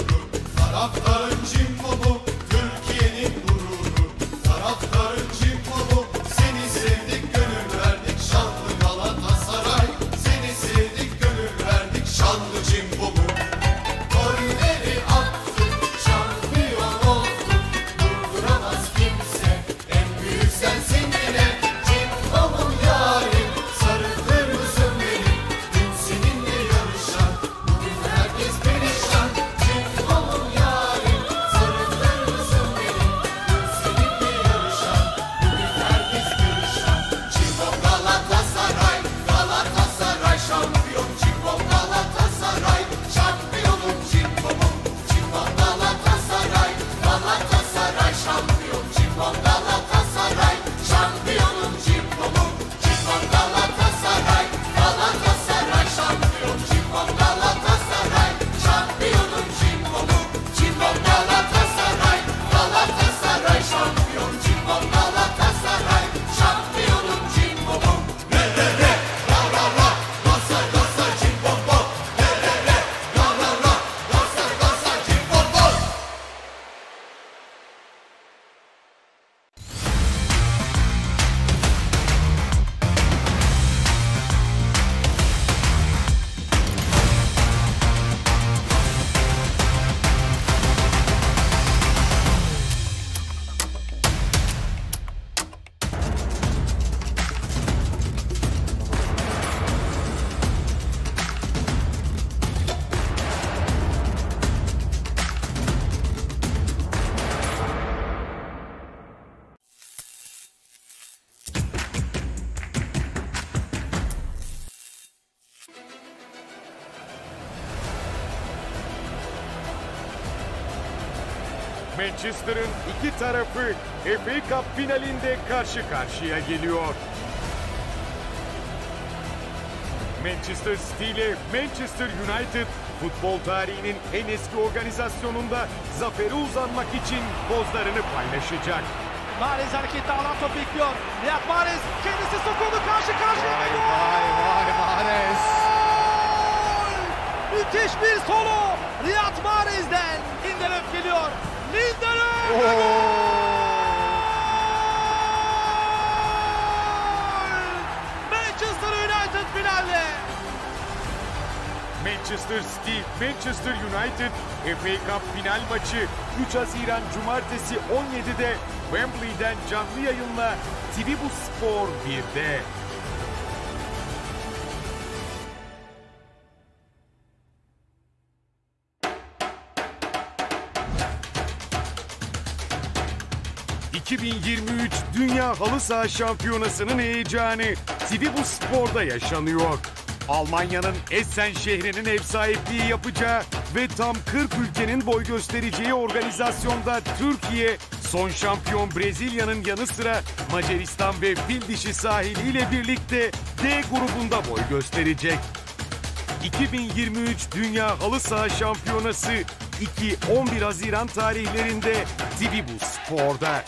Manchester'ın iki tarafı F A Cup finalinde karşı karşıya geliyor. Manchester City ile Manchester United futbol tarihinin en eski organizasyonunda zafere uzanmak için pozlarını paylaşacak. Mahrez hareketli alan top bekliyor. Riyad Mahrez kendisi sokuldu, karşı karşıya ve gol! Vay vay Mahrez! Müthiş bir solo Riyad Mahrez'den. Lindelöf geliyor. Lindelöf ve gol! Manchester United finalde. Manchester City, Manchester United F A Cup final maçı üç Haziran Cumartesi on yedide Wembley'den canlı yayınla T V Bu Spor birde. iki bin yirmi üç Dünya Halı Saha Şampiyonası'nın heyecanı T V Bu Spor'da yaşanıyor. Almanya'nın Essen şehrinin ev sahipliği yapacağı ve tam kırk ülkenin boy göstereceği organizasyonda Türkiye, son şampiyon Brezilya'nın yanı sıra Macaristan ve Fil Dişi Sahili ile birlikte D grubunda boy gösterecek. iki bin yirmi üç Dünya Halı Saha Şampiyonası iki on bir Haziran tarihlerinde T V Bu Spor'da.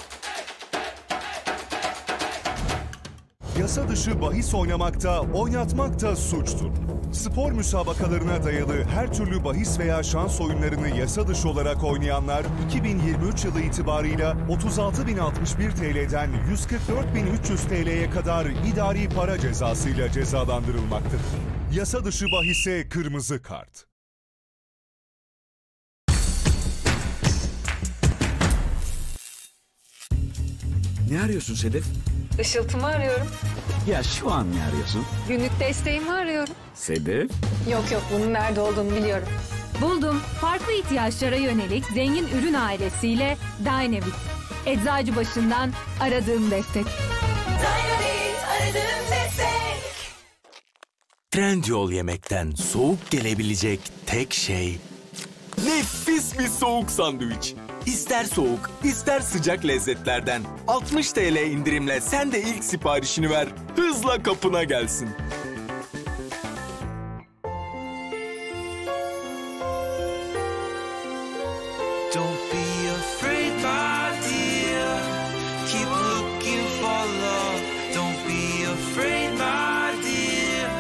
Yasa dışı bahis oynamakta, oynatmak da suçtur. Spor müsabakalarına dayalı her türlü bahis veya şans oyunlarını yasa dışı olarak oynayanlar iki bin yirmi üç yılı itibarıyla otuz altı bin altmış bir TL'den yüz kırk dört bin üç yüz TL'ye kadar idari para cezasıyla cezalandırılmaktadır. Yasa dışı bahise kırmızı kart. Ne arıyorsun Sedef? Işıltımı arıyorum. Ya şu an ne arıyorsun? Günlük desteğimi arıyorum. Sebep? Yok yok, bunun nerede olduğunu biliyorum. Buldum. Farklı ihtiyaçlara yönelik zengin ürün ailesiyle Dynavit. Eczacıbaşı'ndan aradığım destek. Dynavit aradığım destek. Trendyol yemekten soğuk gelebilecek tek şey nefis bir soğuk sandviç. İster soğuk, ister sıcak lezzetlerden altmış TL indirimle sen de ilk siparişini ver. Hızla kapına gelsin. Don't be afraid, my dear. Keep looking for love. Don't be afraid, my dear.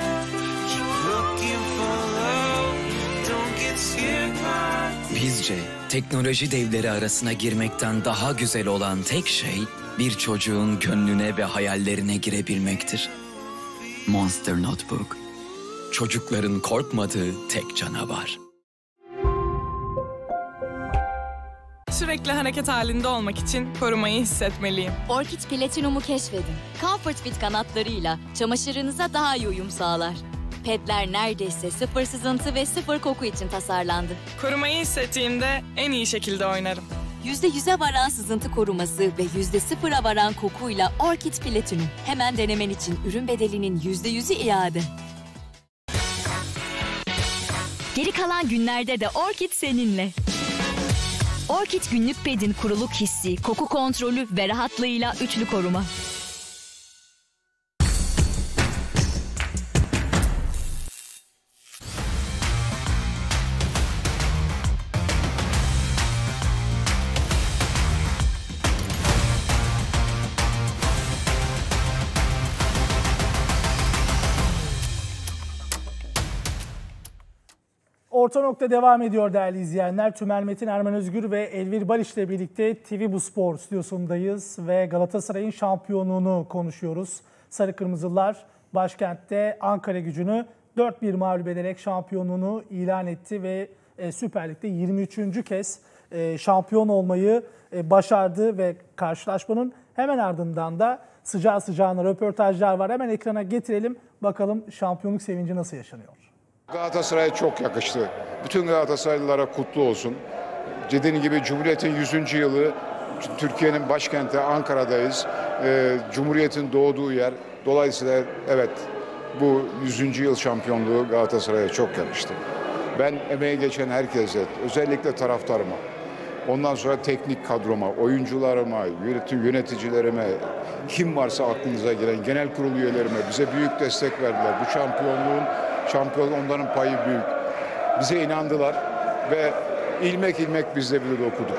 Keep looking for love. Don't get scared, my dear. Bizce teknoloji devleri arasına girmekten daha güzel olan tek şey bir çocuğun gönlüne ve hayallerine girebilmektir. Monster Notebook, çocukların korkmadığı tek canavar. Sürekli hareket halinde olmak için korumayı hissetmeliyim. Orkid Platinum'u keşfedin. Comfort Fit kanatlarıyla çamaşırınıza daha iyi uyum sağlar. Pedler neredeyse sıfır sızıntı ve sıfır koku için tasarlandı. Korumayı hissettiğimde en iyi şekilde oynarım. yüzde yüze varan sızıntı koruması ve yüzde sıfıra varan kokuyla Orkid Platinum. Hemen denemen için ürün bedelinin yüzde yüzü iade. Geri kalan günlerde de Orkid seninle. Orkid günlük pedin kuruluk hissi, koku kontrolü ve rahatlığıyla üçlü koruma. Orta nokta devam ediyor değerli izleyenler. Tümer Metin, Erman Özgür ve Elvir Baliç ile birlikte T V Bu Spor stüdyosundayız ve Galatasaray'ın şampiyonluğunu konuşuyoruz. Sarı Kırmızılar başkentte Ankaragücü'nü dört bir mağlup ederek şampiyonluğunu ilan etti ve Süper Lig'de yirmi üçüncü kez şampiyon olmayı başardı ve karşılaşmanın hemen ardından da sıcağı sıcağına röportajlar var. Hemen ekrana getirelim, bakalım şampiyonluk sevinci nasıl yaşanıyor. Galatasaray'a çok yakıştı. Bütün Galatasaraylılara kutlu olsun. Dediğim gibi Cumhuriyet'in yüzüncü yılı, Türkiye'nin başkenti Ankara'dayız. Ee, Cumhuriyet'in doğduğu yer. Dolayısıyla evet, bu yüzüncü yıl şampiyonluğu Galatasaray'a çok yakıştı. Ben emeği geçen herkese, özellikle taraftarıma, Ondan sonra teknik kadroma, oyuncularıma, yönetim yöneticilerime, kim varsa aklınıza gelen genel kurul üyelerime bize büyük destek verdiler. Bu şampiyonluğun, şampiyon onların payı büyük. Bize inandılar ve ilmek ilmek biz de bile dokuduk.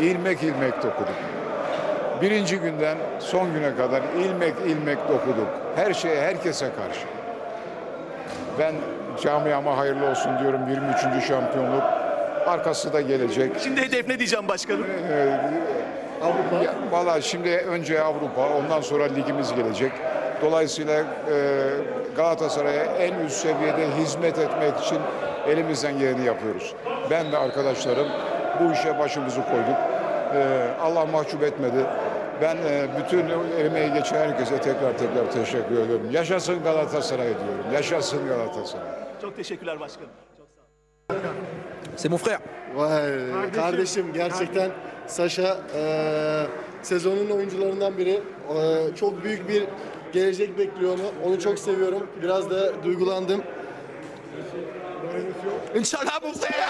İlmek ilmek dokuduk. Birinci günden son güne kadar ilmek ilmek dokuduk. Her şeye, herkese karşı. Ben camiama hayırlı olsun diyorum, yirmi üçüncü şampiyonluk. Arkası da gelecek. Şimdi hedef ne diyeceğim başkanım? Ee, Avrupa. Ya, vallahi şimdi önce Avrupa, ondan sonra ligimiz gelecek. Dolayısıyla e, Galatasaray'a en üst seviyede hizmet etmek için elimizden geleni yapıyoruz. Ben ve arkadaşlarım bu işe başımızı koyduk. E, Allah mahcup etmedi. Ben e, bütün emeği geçen herkese tekrar tekrar teşekkür ediyorum. Yaşasın Galatasaray diyorum. Yaşasın Galatasaray. Çok teşekkürler başkanım. Çok sağ olun. C'est mon frère. Vay, kardeşim, kardeşim gerçekten Saşa e, sezonun oyuncularından biri. E, çok büyük bir gelecek bekliyor onu. Onu çok seviyorum. Biraz da duygulandım. İnşallah mon frère.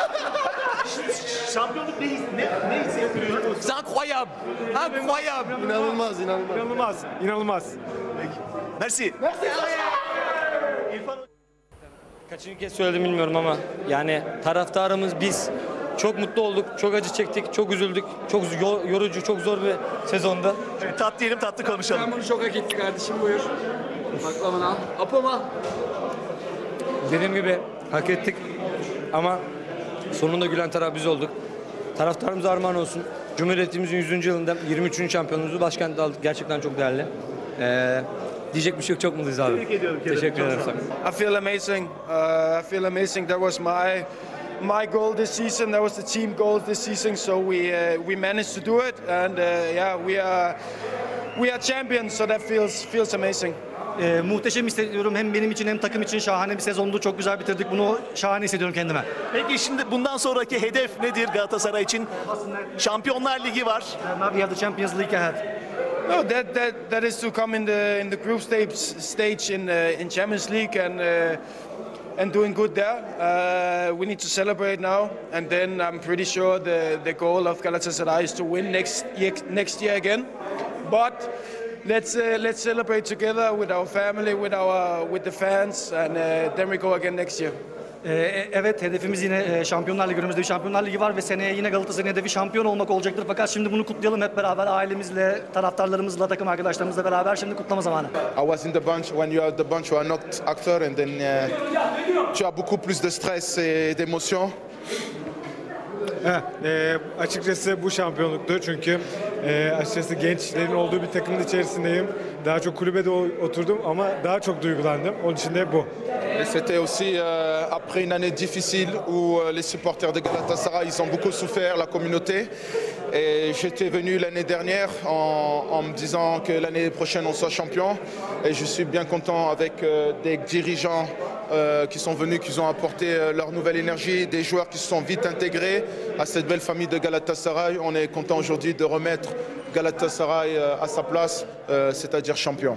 Şampiyonluk ne hissediyor? Incroyable. Incroyable. İnanılmaz, inanılmaz. İnanılmaz, inanılmaz. Peki. Merci. Merci. Kaçıncı kez söyledim bilmiyorum ama yani taraftarımız biz. Çok mutlu olduk, çok acı çektik, çok üzüldük. Çok yorucu, çok zor bir sezonda. Evet, tatlı yiyelim, tatlı konuşalım. Ben bunu çok hak etti kardeşim, buyur. Baklavanı al. Apoma. Dediğim gibi hak ettik ama sonunda gülen taraf biz olduk. Taraftarımıza armağan olsun. Cumhuriyetimizin yüzüncü yılında yirmi üçüncü şampiyonumuzu başkentte aldık. Gerçekten çok değerli. Ee, diyecek bir şey yok. Çok mutluyuz abi. Tebrik ediyorum. Teşekkür ederim. I feel amazing. Uh, I feel amazing. That was my my goal this season. That was the team goal this season. So we uh, we managed to do it and uh, yeah, we are we are champions. So that feels feels amazing. Ee, muhteşem hissediyorum. Hem benim için hem takım için şahane bir sezondu. Çok güzel bitirdik. Bunu şahane hissediyorum kendime. Peki şimdi bundan sonraki hedef nedir Galatasaray için? Şampiyonlar Ligi var. We have the Champions League ahead. No, that that that is to come in the in the group stage stage in uh, in Champions League and uh, and doing good there. Uh, we need to celebrate now and then I'm pretty sure the the goal of Galatasaray is to win next year, next year again. But Let's uh, let's celebrate together with our family, with our with the fans, and uh, then we go again next year. Ee, evet, hedefimiz yine Şampiyonlar Ligi. Önümüzde bir Şampiyonlar Ligi var ve seneye yine Galatasaray'ın hedefi şampiyon olmak olacaktır. Fakat şimdi bunu kutlayalım hep beraber, ailemizle, taraftarlarımızla, takım arkadaşlarımızla beraber. Şimdi kutlama zamanı. I was in the bunch. When you are the bunch, you are not actor, and then uh, tu as beaucoup plus de stress et d'émotion. Heh, e, açıkçası bu şampiyonluktu çünkü e, açıkçası gençlerin olduğu bir takımın içerisindeyim. Daha çok kulübede oturdum ama daha çok duygulandım. Onun için de bu. C'était aussi après une année difficile où les supporters de Galatasaray ils ont beaucoup souffert, la communauté. Et j'étais venu l'année dernière en, en me disant que l'année prochaine on soit champion. Et je suis bien content avec des dirigeants Euh, qui sont venus, qui ont apporté euh, leur nouvelle énergie, des joueurs qui se sont vite intégrés à cette belle famille de Galatasaray. On est content aujourd'hui de remettre Galatasaray euh, à sa place, euh, c'est-à-dire champion.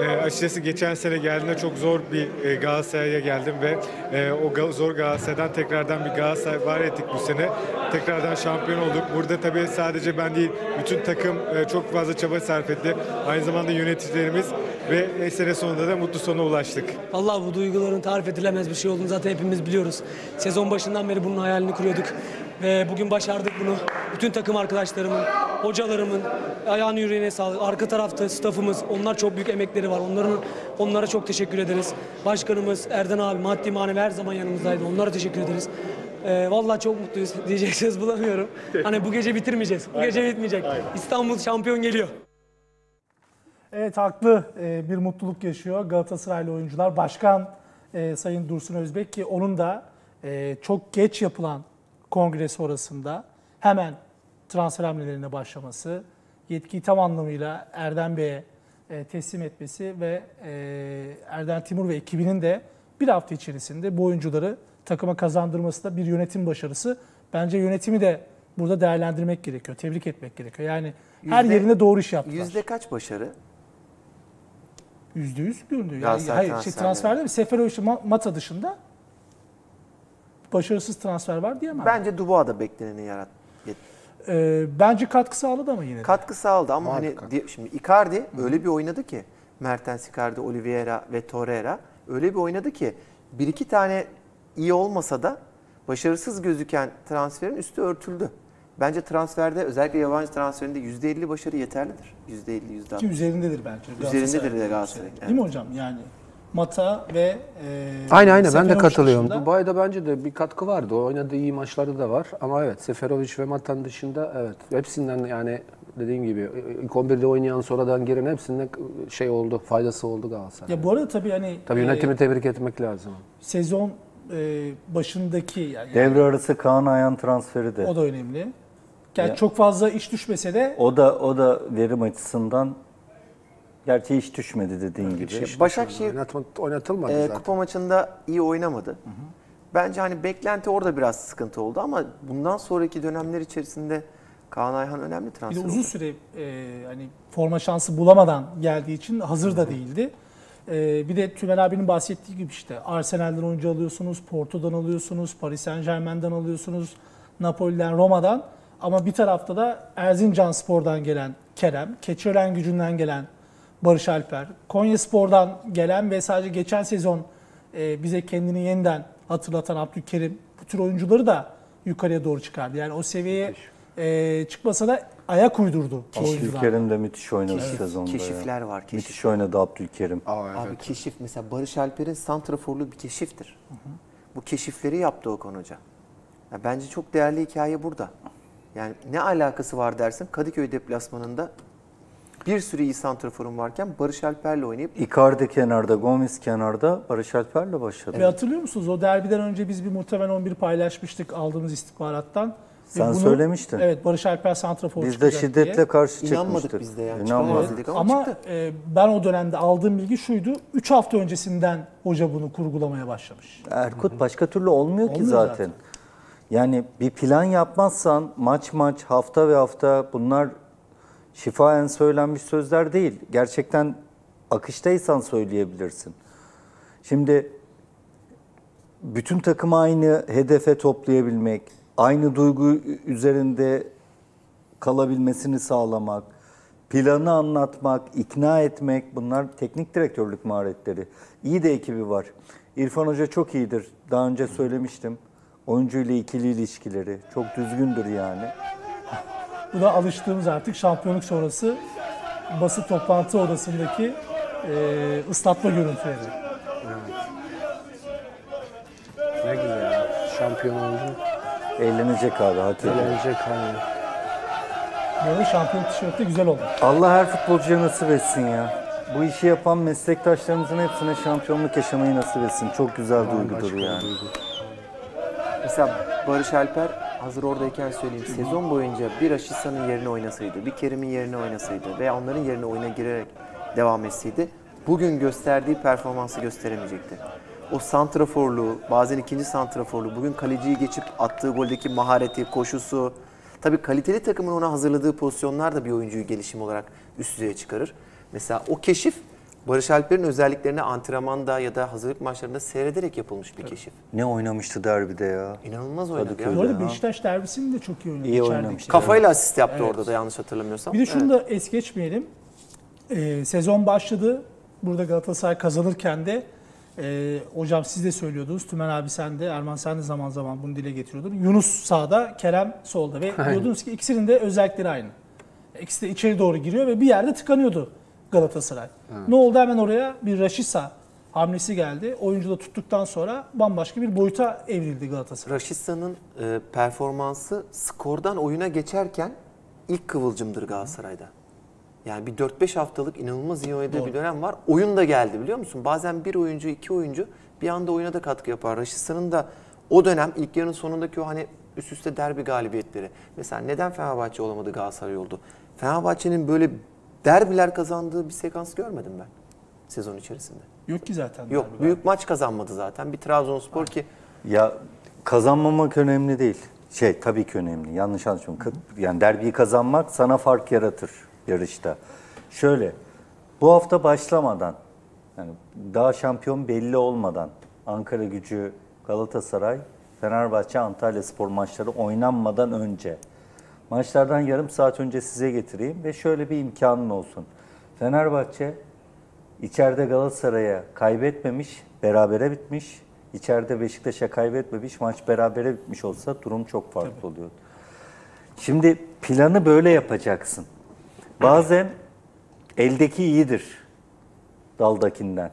E, açıkçası geçen sene geldiğimde çok zor bir e, Galatasaray'a geldim ve e, o ga zor Galatasaray'dan tekrardan bir Galatasaray var ettik bu sene. Tekrardan şampiyon olduk. Burada tabii sadece ben değil, bütün takım e, çok fazla çaba sarf etti. Aynı zamanda yöneticilerimiz ve e, sene sonunda da mutlu sona ulaştık. Vallahi bu duyguların tarif edilemez bir şey olduğunu zaten hepimiz biliyoruz. Sezon başından beri bunun hayalini kuruyorduk ve bugün başardık bunu. Bütün takım arkadaşlarımın, hocalarımın ayağını yüreğine sağlık. Arka tarafta staffımız, onlar çok büyük emekleri var. Onların, onlara çok teşekkür ederiz. Başkanımız Erden abi maddi manevi her zaman yanımızdaydı. Onlara teşekkür ederiz. Ee, vallahi çok mutluyuz. Diyeceksiniz bulamıyorum. Hani bu gece bitirmeyeceğiz. Bu gece bitmeyecek. İstanbul şampiyon geliyor. Evet, haklı bir mutluluk yaşıyor Galatasaraylı oyuncular. Başkan Sayın Dursun Özbek ki onun da çok geç yapılan kongre sonrasında hemen transfer hamlelerine başlaması, yetkiyi tam anlamıyla Erdem Bey'e teslim etmesi ve Erdem Timur ve ekibinin de bir hafta içerisinde bu oyuncuları takıma kazandırması da bir yönetim başarısı. Bence yönetimi de burada değerlendirmek gerekiyor, tebrik etmek gerekiyor. Yani yüzde, her yerine doğru iş yaptılar. Yüzde kaç başarı? Yüzde yüz göründü. Yani, hayır, şey, transferde Seferovic, Mata dışında başarısız transfer var diyemem. Bence Dubois da bekleneni yarattı. E, bence katkı sağladı ama yine de. Katkı sağladı ama Marka. hani şimdi Icardi öyle bir oynadı ki, Mertens, Icardi, Oliveira ve Torreira öyle bir oynadı ki bir iki tane iyi olmasa da başarısız gözüken transferin üstü örtüldü. Bence transferde, özellikle yabancı transferinde yüzde elli başarı yeterlidir. yüzde elli, yüzde altmış. Ki üzerindedir bence. Üzerindedir de Galatasaray. Değil mi hocam? Yani Mata ve... E, aynen aynen ben de katılıyorum. Dışında... Dubai'de bence de bir katkı vardı. O oynadığı iyi maçları da var. Ama evet, Seferovic ve Mata'nın dışında evet hepsinden, yani dediğim gibi ilk on birde oynayan, sonradan giren hepsinden şey oldu, faydası oldu Galatasaray. Ya bu arada tabii hani... Tabii yönetimi e, tebrik etmek lazım. Sezon e, başındaki... Yani, devre arası Kaan Ayhan transferi de. O da önemli. Yani ya, çok fazla iş düşmese de o da o da verim açısından, gerçi hiç düşmedi dediğin gibi. Şey, Başakşehir oynatılmadı e, zaten. Kupa maçında iyi oynamadı. Hı hı. Bence hani beklenti orada biraz sıkıntı oldu ama bundan sonraki dönemler içerisinde Kaan Ayhan önemli transfer. Bir de uzun oldu. süre e, hani forma şansı bulamadan geldiği için hazır da değildi. E, bir de Tümen abinin bahsettiği gibi işte Arsenal'den oyuncu alıyorsunuz, Porto'dan alıyorsunuz, Paris Saint-Germain'den alıyorsunuz, Napoli'den, Roma'dan. Ama bir tarafta da Erzincanspor'dan gelen Kerem, Keçiörengücü'nden gelen Barış Alper, Konyaspor'dan gelen ve sadece geçen sezon bize kendini yeniden hatırlatan Abdülkerim, bu tür oyuncuları da yukarıya doğru çıkardı. Yani o seviyeye e, çıkmasa da ayak uydurdu. Abdülkerim de müthiş oynadı keşif, sezonda. Keşifler ya. var. Keşif. Müthiş oynadı Abdülkerim. Aa, evet. Abi keşif, mesela Barış Alper'in santraforlu bir keşiftir. Hı hı. Bu keşifleri yaptı Okan Hoca. Ya, bence çok değerli hikaye burada. Yani ne alakası var dersin, Kadıköy deplasmanında bir sürü iyi santraforun varken Barış Alper'le oynayıp... Icardi kenarda, Gomis kenarda, Barış Alper'le başladı. Evet. Hatırlıyor musunuz? O derbiden önce biz bir muhtemelen on bir paylaşmıştık aldığımız istihbarattan. Sen bunu söylemiştin. Evet, Barış Alper santrafor çıkacak diye. Biz de şiddetle diye. karşı İnanmadık çıkmıştık. İnanmadık biz de yani. İnanmadık. Evet. Ama, ama e, ben o dönemde aldığım bilgi şuydu, üç hafta öncesinden hoca bunu kurgulamaya başlamış. Erkut, başka türlü olmuyor ki olmuyor zaten. zaten. Yani bir plan yapmazsan maç maç, hafta ve hafta, bunlar şifaen söylenmiş sözler değil. Gerçekten akıştaysan söyleyebilirsin. Şimdi bütün takım aynı hedefe toplayabilmek, aynı duygu üzerinde kalabilmesini sağlamak, planı anlatmak, ikna etmek, bunlar teknik direktörlük maharetleri. İyi de ekibi var. İrfan Hoca çok iyidir. Daha önce söylemiştim. Oyuncuyla ikili ilişkileri çok düzgündür yani. Bu da alıştığımız artık şampiyonluk sonrası basın toplantı odasındaki e, ıslatma görüntüleri. Evet. Ne güzel ya. Şampiyon oldu. Eğlenecek abi. Hatırladım. Eğlenecek abi. Böyle şampiyon tişörtte güzel oldu. Allah her futbolcuya nasip etsin ya. Bu işi yapan meslektaşlarımızın hepsine şampiyonluk yaşamayı nasip etsin. Çok güzel tamam, duygudur yani. Duygu. Mesela Barış Alper, hazır oradayken söyleyeyim, sezon boyunca bir Aşisa'nın yerine oynasaydı, bir Kerim'in yerine oynasaydı veya onların yerine oyuna girerek devam etseydi, bugün gösterdiği performansı gösteremeyecekti. O santraforluğu, bazen ikinci santraforluğu, bugün kaleciyi geçip attığı goldeki mahareti, koşusu, tabii kaliteli takımın ona hazırladığı pozisyonlar da bir oyuncuyu gelişim olarak üst düzeye çıkarır. Mesela o keşif, Barış Alper'in özelliklerini antrenmanda ya da hazırlık maçlarında seyrederek yapılmış bir keşif. Ne oynamıştı derbide ya. İnanılmaz oynadı. Ya. Bu arada Beşiktaş derbisini de çok iyi oynadı. İyi oynamış. Kafayla evet. asist yaptı evet. orada da yanlış hatırlamıyorsam. Bir de şunu evet. da es geçmeyelim. Ee, sezon başladı. Burada Galatasaray kazanırken de e, hocam siz de söylüyordunuz. Tümen abi sen de, Erman sen de zaman zaman bunu dile getiriyordun. Yunus sağda, Kerem solda ve aynen. diyordunuz ki ikisinin de özellikleri aynı. İkisi de içeri doğru giriyor ve bir yerde tıkanıyordu Galatasaray. Evet. Ne oldu? Hemen oraya bir Rashica hamlesi geldi. Oyuncu da tuttuktan sonra bambaşka bir boyuta evrildi Galatasaray. Rashica'nın e, performansı skordan oyuna geçerken ilk kıvılcımdır Galatasaray'da. Yani bir dört beş haftalık inanılmaz iyi oynadığı bir dönem var. Oyun da geldi, biliyor musun? Bazen bir oyuncu, iki oyuncu bir anda oyuna da katkı yapar. Rashica'nın da o dönem ilk yarının sonundaki o hani üst üste derbi galibiyetleri. Mesela neden Fenerbahçe olamadı, Galatasaray oldu? Fenerbahçe'nin böyle derbiler kazandığı bir sekans görmedim ben sezon içerisinde. Yok ki zaten. Yok, derbi büyük derbi. maç kazanmadı zaten. Bir Trabzonspor ki... Ya kazanmamak önemli değil. Şey tabii ki önemli, yanlış anlaşılmıyor. Yani derbiyi kazanmak sana fark yaratır yarışta. Şöyle, bu hafta başlamadan, yani daha şampiyon belli olmadan Ankara Gücü, Galatasaray, Fenerbahçe, Antalyaspor maçları oynanmadan önce maçlardan yarım saat önce size getireyim ve şöyle bir imkanın olsun. Fenerbahçe içeride Galatasaray'a kaybetmemiş, berabere bitmiş. İçeride Beşiktaş'a kaybetmemiş, maç berabere bitmiş olsa durum çok farklı Tabii. oluyor. Şimdi planı böyle yapacaksın. Bazen eldeki iyidir daldakinden.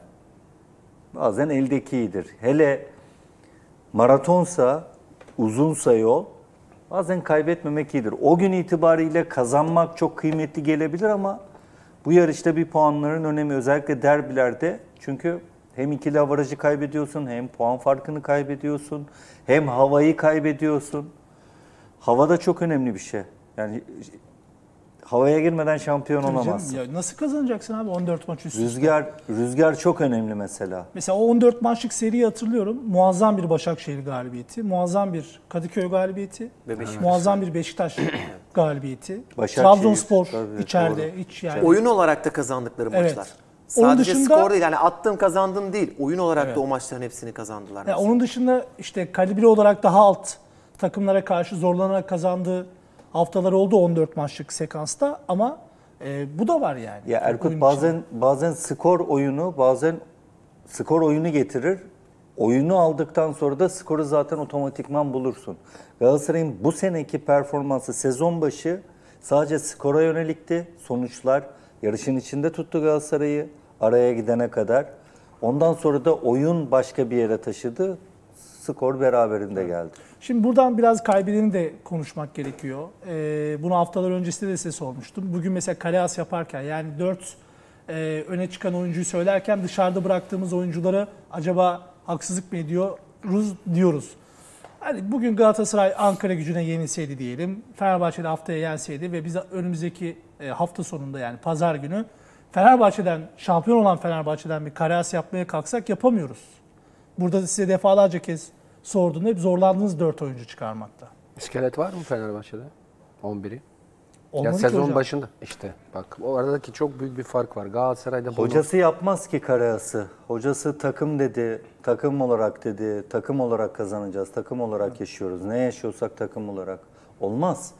Bazen eldeki iyidir. Hele maratonsa, uzunsa yol, bazen kaybetmemek iyidir. O gün itibariyle kazanmak çok kıymetli gelebilir ama bu yarışta bir puanların önemi, özellikle derbilerde. Çünkü hem ikili avarajı kaybediyorsun, hem puan farkını kaybediyorsun, hem havayı kaybediyorsun. Hava da çok önemli bir şey. Yani havaya girmeden şampiyon Tabii olamazsın. Canım, ya nasıl kazanacaksın abi on dört maç üst üste? Rüzgar, rüzgar çok önemli mesela. Mesela o on dört maçlık seriyi hatırlıyorum. Muazzam bir Başakşehir galibiyeti, muazzam bir Kadıköy galibiyeti, Beşiktaş. muazzam bir Beşiktaş galibiyeti, Trabzonspor Tabii, içeride. Iç yani. Oyun olarak da kazandıkları evet. maçlar. Sadece dışında, skor değil, yani attın kazandın değil. Oyun olarak evet. da o maçların hepsini kazandılar. Yani onun dışında işte kalibre olarak daha alt takımlara karşı zorlanarak kazandığı haftalar oldu on dört maçlık sekansta ama e, bu da var yani. Ya Erkut bazen için. bazen skor oyunu, bazen skor oyunu getirir. Oyunu aldıktan sonra da skoru zaten otomatikman bulursun. Galatasaray'ın bu seneki performansı sezon başı sadece skora yönelikti. Sonuçlar yarışın içinde tuttu Galatasaray'ı araya gidene kadar. Ondan sonra da oyun başka bir yere taşıdı. Skor beraberinde geldi. Şimdi buradan biraz kaybedeni de konuşmak gerekiyor. Ee, bunu haftalar öncesinde de size sormuştum. Bugün mesela Kaleas yaparken yani dört e, öne çıkan oyuncuyu söylerken dışarıda bıraktığımız oyuncuları acaba haksızlık mı ediyoruz diyoruz. Hani bugün Galatasaray Ankara Gücü'ne yenilseydi diyelim, Fenerbahçe'de haftaya yenseydi ve biz önümüzdeki hafta sonunda yani pazar günü Fenerbahçe'den, şampiyon olan Fenerbahçe'den bir Karias yapmaya kalksak yapamıyoruz. Burada size defalarca kez sorduğumda hep zorlandığınız dört oyuncu çıkarmakta. İskelet var mı Fenerbahçe'de? on biri. Ya sezon hocam. başında işte bak o aradaki çok büyük bir fark var. Galatasaray'da bunu... Hocası yapmaz ki Karayas'ı. Hocası takım dedi, takım olarak dedi, takım olarak kazanacağız, takım olarak evet. yaşıyoruz. Ne yaşıyorsak takım olarak. Olmaz.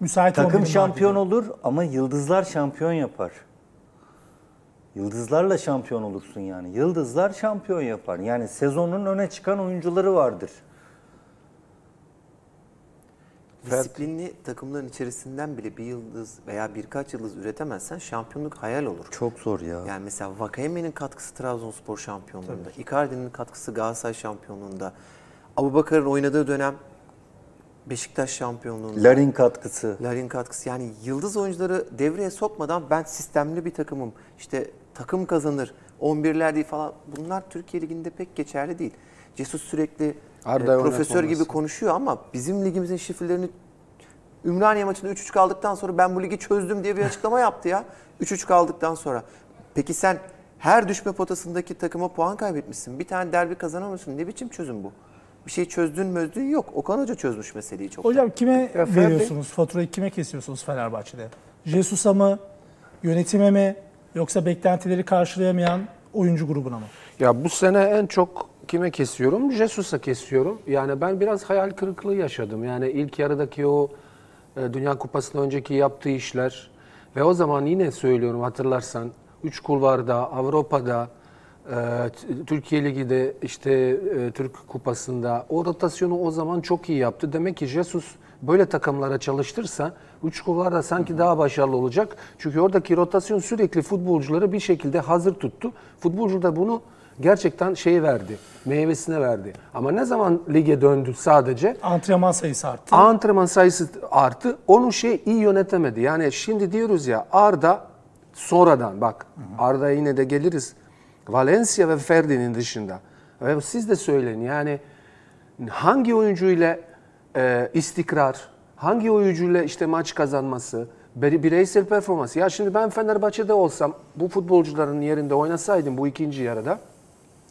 Müsait takım şampiyon vardır. olur ama yıldızlar şampiyon yapar. Yıldızlarla şampiyon olursun yani. Yıldızlar şampiyon yapar. Yani sezonun öne çıkan oyuncuları vardır. Disiplinli takımların içerisinden bile bir yıldız veya birkaç yıldız üretemezsen şampiyonluk hayal olur. Çok zor ya. Yani mesela Vakayeme'nin katkısı Trabzonspor şampiyonluğunda, Icardi'nin katkısı Galatasaray şampiyonluğunda, Abubakar'ın oynadığı dönem Beşiktaş şampiyonluğunda. Larin katkısı. Larin katkısı. Yani yıldız oyuncuları devreye sokmadan ben sistemli bir takımım, işte takım kazanır, on birler değil falan, bunlar Türkiye Ligi'nde pek geçerli değil. Cesus sürekli Arda profesör gibi konuşuyor ama bizim ligimizin şifrelerini Ümraniye maçında üç üç kaldıktan sonra ben bu ligi çözdüm diye bir açıklama yaptı ya. üç üç kaldıktan sonra. Peki sen her düşme potasındaki takıma puan kaybetmişsin. Bir tane derbi kazanamıyorsun. Ne biçim çözüm bu? Bir şey çözdün mözdün yok. Okan Hoca çözmüş meseleyi çok. Hocam kime ya, veriyorsunuz? Faturayı kime kesiyorsunuz Fenerbahçe'de? Jesus'a mı? Yönetime mi? Yoksa beklentileri karşılayamayan oyuncu grubuna mı? Ya bu sene en çok kime kesiyorum? Jesus'a kesiyorum. Yani ben biraz hayal kırıklığı yaşadım. Yani ilk yarıdaki o Dünya Kupası'ndan önceki yaptığı işler ve o zaman yine söylüyorum hatırlarsan üç kulvarda, Avrupa'da, Türkiye Ligi'de işte Türk Kupası'nda o rotasyonu o zaman çok iyi yaptı. Demek ki Jesus böyle takımlara çalıştırsa üç kulvarda sanki Hı -hı. daha başarılı olacak. Çünkü oradaki rotasyon sürekli futbolcuları bir şekilde hazır tuttu. Futbolcu da bunu gerçekten şeyi verdi, meyvesine verdi. Ama ne zaman lige döndü sadece? Antrenman sayısı arttı. Antrenman sayısı arttı. Onun şeyi iyi yönetemedi. Yani şimdi diyoruz ya Arda sonradan bak Arda'ya yine de geliriz. Valencia ve Ferdi'nin dışında. Ve siz de söyleyin yani hangi oyuncuyla e, istikrar, hangi oyuncuyla işte maç kazanması, bireysel performans. Ya şimdi ben Fenerbahçe'de olsam bu futbolcuların yerinde oynasaydım bu ikinci yarıda.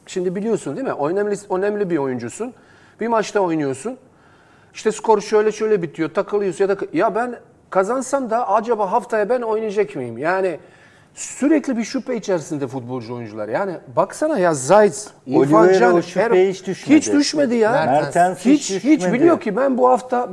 Şimdi biliyorsun değil mi? Önemli, önemli bir oyuncusun. Bir maçta oynuyorsun. İşte skor şöyle şöyle bitiyor. Takılıyorsun ya da ya ben kazansam da acaba haftaya ben oynayacak mıyım? Yani sürekli bir şüphe içerisinde futbolcu oyuncular. Yani baksana ya Zayt, İrfan Can, hiç düşmedi. Hiç düşmedi ya. Mertens hiç, hiç düşmedi. Hiç biliyor ki ben bu hafta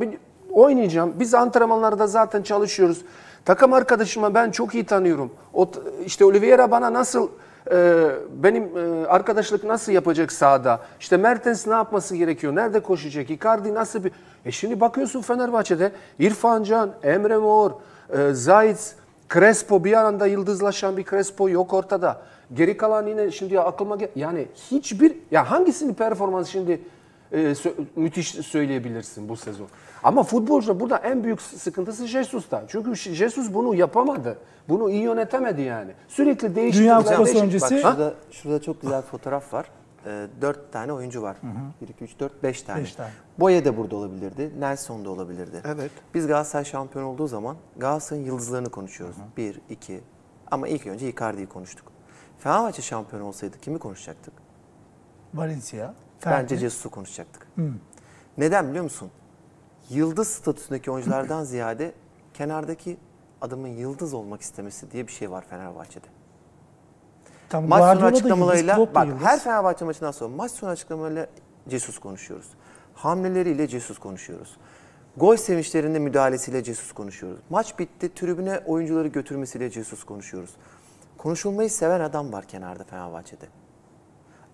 oynayacağım. Biz antrenmanlarda zaten çalışıyoruz. Takım arkadaşıma ben çok iyi tanıyorum. O, işte Oliveira bana nasıl, e, benim e, arkadaşlık nasıl yapacak sahada? İşte Mertens ne yapması gerekiyor? Nerede koşacak? Icardi nasıl bir... E şimdi bakıyorsun Fenerbahçe'de İrfan Can, Emre Mor, e, Zayt, Crespo, bir anda yıldızlaşan bir Crespo yok ortada. Geri kalan yine şimdi aklıma... Yani hiçbir... Ya hangisinin performansı şimdi... Ee, sö müthiş söyleyebilirsin bu sezon. Ama futbolcu burada en büyük sıkıntısı Jesus'ta. Çünkü Jesus bunu yapamadı. Bunu iyi yönetemedi yani. Sürekli değişti. Dünya Kupası öncesi. Bak, şurada, şurada çok güzel fotoğraf var. Ee, dört tane oyuncu var. Hı hı. bir, iki, üç, dört, beş tane. beş tane. Boye de burada olabilirdi. Nelson da olabilirdi. Evet. Biz Galatasaray şampiyon olduğu zaman Galatasaray'ın yıldızlarını konuşuyoruz. Hı hı. Bir, iki. Ama ilk önce Icardi'yi konuştuk. Fenerbahçe şampiyon olsaydı kimi konuşacaktık? Valencia. Bence Jesus'u konuşacaktık. Hmm. Neden biliyor musun? Yıldız statüsündeki oyunculardan ziyade kenardaki adamın yıldız olmak istemesi diye bir şey var Fenerbahçe'de. Tam maç sonu açıklamalarıyla, yıldız, bak her Fenerbahçe maçından sonra maç sonu açıklamalarıyla Jesus konuşuyoruz. Hamleleriyle Jesus konuşuyoruz. Gol sevinçlerinde müdahalesiyle Jesus konuşuyoruz. Maç bitti, tribüne oyuncuları götürmesiyle Jesus konuşuyoruz. Konuşulmayı seven adam var kenarda Fenerbahçe'de.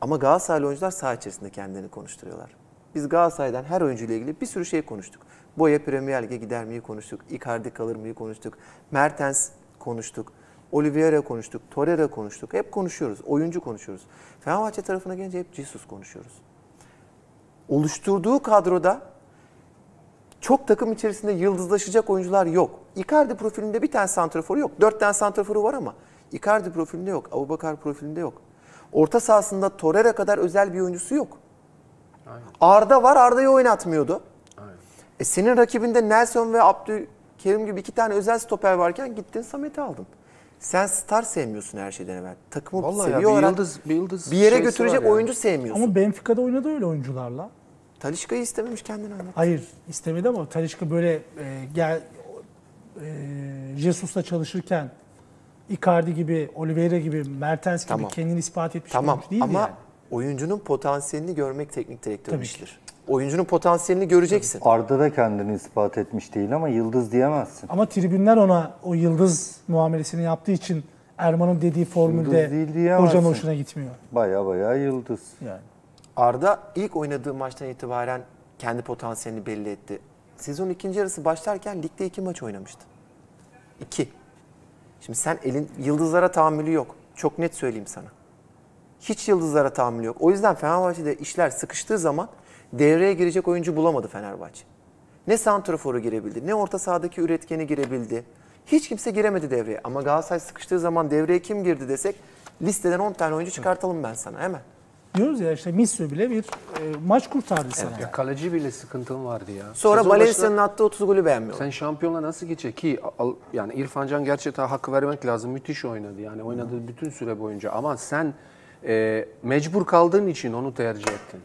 Ama Galatasaraylı oyuncular saha içerisinde kendilerini konuşturuyorlar. Biz Galatasaray'dan her oyuncuyla ilgili bir sürü şey konuştuk. Boya Premier Lig'e gider miyi konuştuk, Icardi kalır mıyı konuştuk, Mertens konuştuk, Oliveira konuştuk, Torreira konuştuk. Hep konuşuyoruz, oyuncu konuşuyoruz. Fenerbahçe tarafına gelince hep Jesus konuşuyoruz. Oluşturduğu kadroda çok takım içerisinde yıldızlaşacak oyuncular yok. Icardi profilinde bir tane santraforu yok. Dört tane santraforu var ama Icardi profilinde yok, Aboubakar profilinde yok. Orta sahasında Torreira kadar özel bir oyuncusu yok. Aynen. Arda var, Arda'yı oynatmıyordu. Aynen. E senin rakibinde Nelson ve Abdülkerim gibi iki tane özel stoper varken gittin Samet'i aldın. Sen star sevmiyorsun her şeyden evvel. Takımı vallahi seviyor ya, bir, yıldız, bir, yıldız bir yere götürecek yani oyuncu sevmiyorsun. Ama Benfica'da oynadı öyle oyuncularla. Talisca'yı istememiş kendini anlat. Hayır istemedi ama Talisca böyle e, gel, e, Jesus'la çalışırken... Icardi gibi, Oliveira gibi, Mertens gibi tamam, kendini ispat etmiş tamam, değil mi? Ama yani oyuncunun potansiyelini görmek teknik direktörün işidir. Oyuncunun potansiyelini göreceksin. Arda da kendini ispat etmiş değil ama yıldız diyemezsin. Ama tribünler ona o yıldız muamelesini yaptığı için Erman'ın dediği formülde hocanın hoşuna gitmiyor. Baya baya yıldız. Yani. Arda ilk oynadığı maçtan itibaren kendi potansiyelini belli etti. Sezonun ikinci yarısı başlarken ligde iki maç oynamıştı. İki. Şimdi sen elin yıldızlara tahammülü yok. Çok net söyleyeyim sana. Hiç yıldızlara tahammülü yok. O yüzden Fenerbahçe'de işler sıkıştığı zaman devreye girecek oyuncu bulamadı Fenerbahçe. Ne santraforu girebildi, ne orta sahadaki üretkeni girebildi. Hiç kimse giremedi devreye. Ama Galatasaray sıkıştığı zaman devreye kim girdi desek listeden on tane oyuncu çıkartalım ben sana hemen. Diyoruz ya işte Missou bile bir e, maç kurtardı sana. Evet, ya kaleci bile sıkıntın vardı ya. Sonra Valencia'nın attığı otuz golü beğenmiyorum. Sen şampiyonla nasıl geçecek ki? Al, yani İrfan Can gerçekten hakkı vermek lazım. Müthiş oynadı yani oynadığı hmm. bütün süre boyunca. Ama sen e, mecbur kaldığın için onu tercih ettin.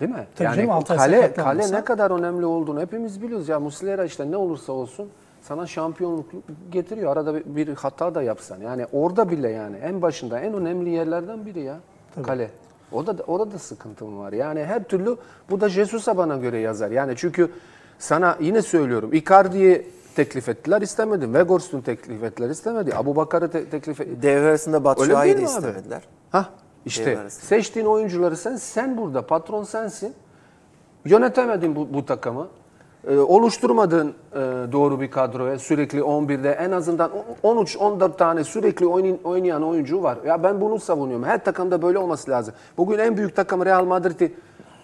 Değil mi? Tabii yani canım, kale, kale ne kadar önemli olduğunu hepimiz biliyoruz. Ya Muslera işte ne olursa olsun sana şampiyonluk getiriyor. Arada bir, bir hata da yapsan. Yani orada bile yani en başında en önemli yerlerden biri ya tabii, kale. Orada da, orada da sıkıntım var. Yani her türlü bu da Jesus'a bana göre yazar. Yani çünkü sana yine söylüyorum Icardi'yi teklif ettiler istemedi. Weghorst'un teklif ettiler istemedi. Aboubakar'ı te teklif ettiler. Devre arasında Batshuayi'yi de istemediler. Hah, işte seçtiğin oyuncuları sen, sen burada patron sensin. Yönetemedin bu, bu takımı. Ee, oluşturmadın e, doğru bir kadroya sürekli on birde en azından on üç on dört tane sürekli oynay oynayan oyuncu var. Ya ben bunu savunuyorum. Her takımda böyle olması lazım. Bugün en büyük takım Real Madrid'i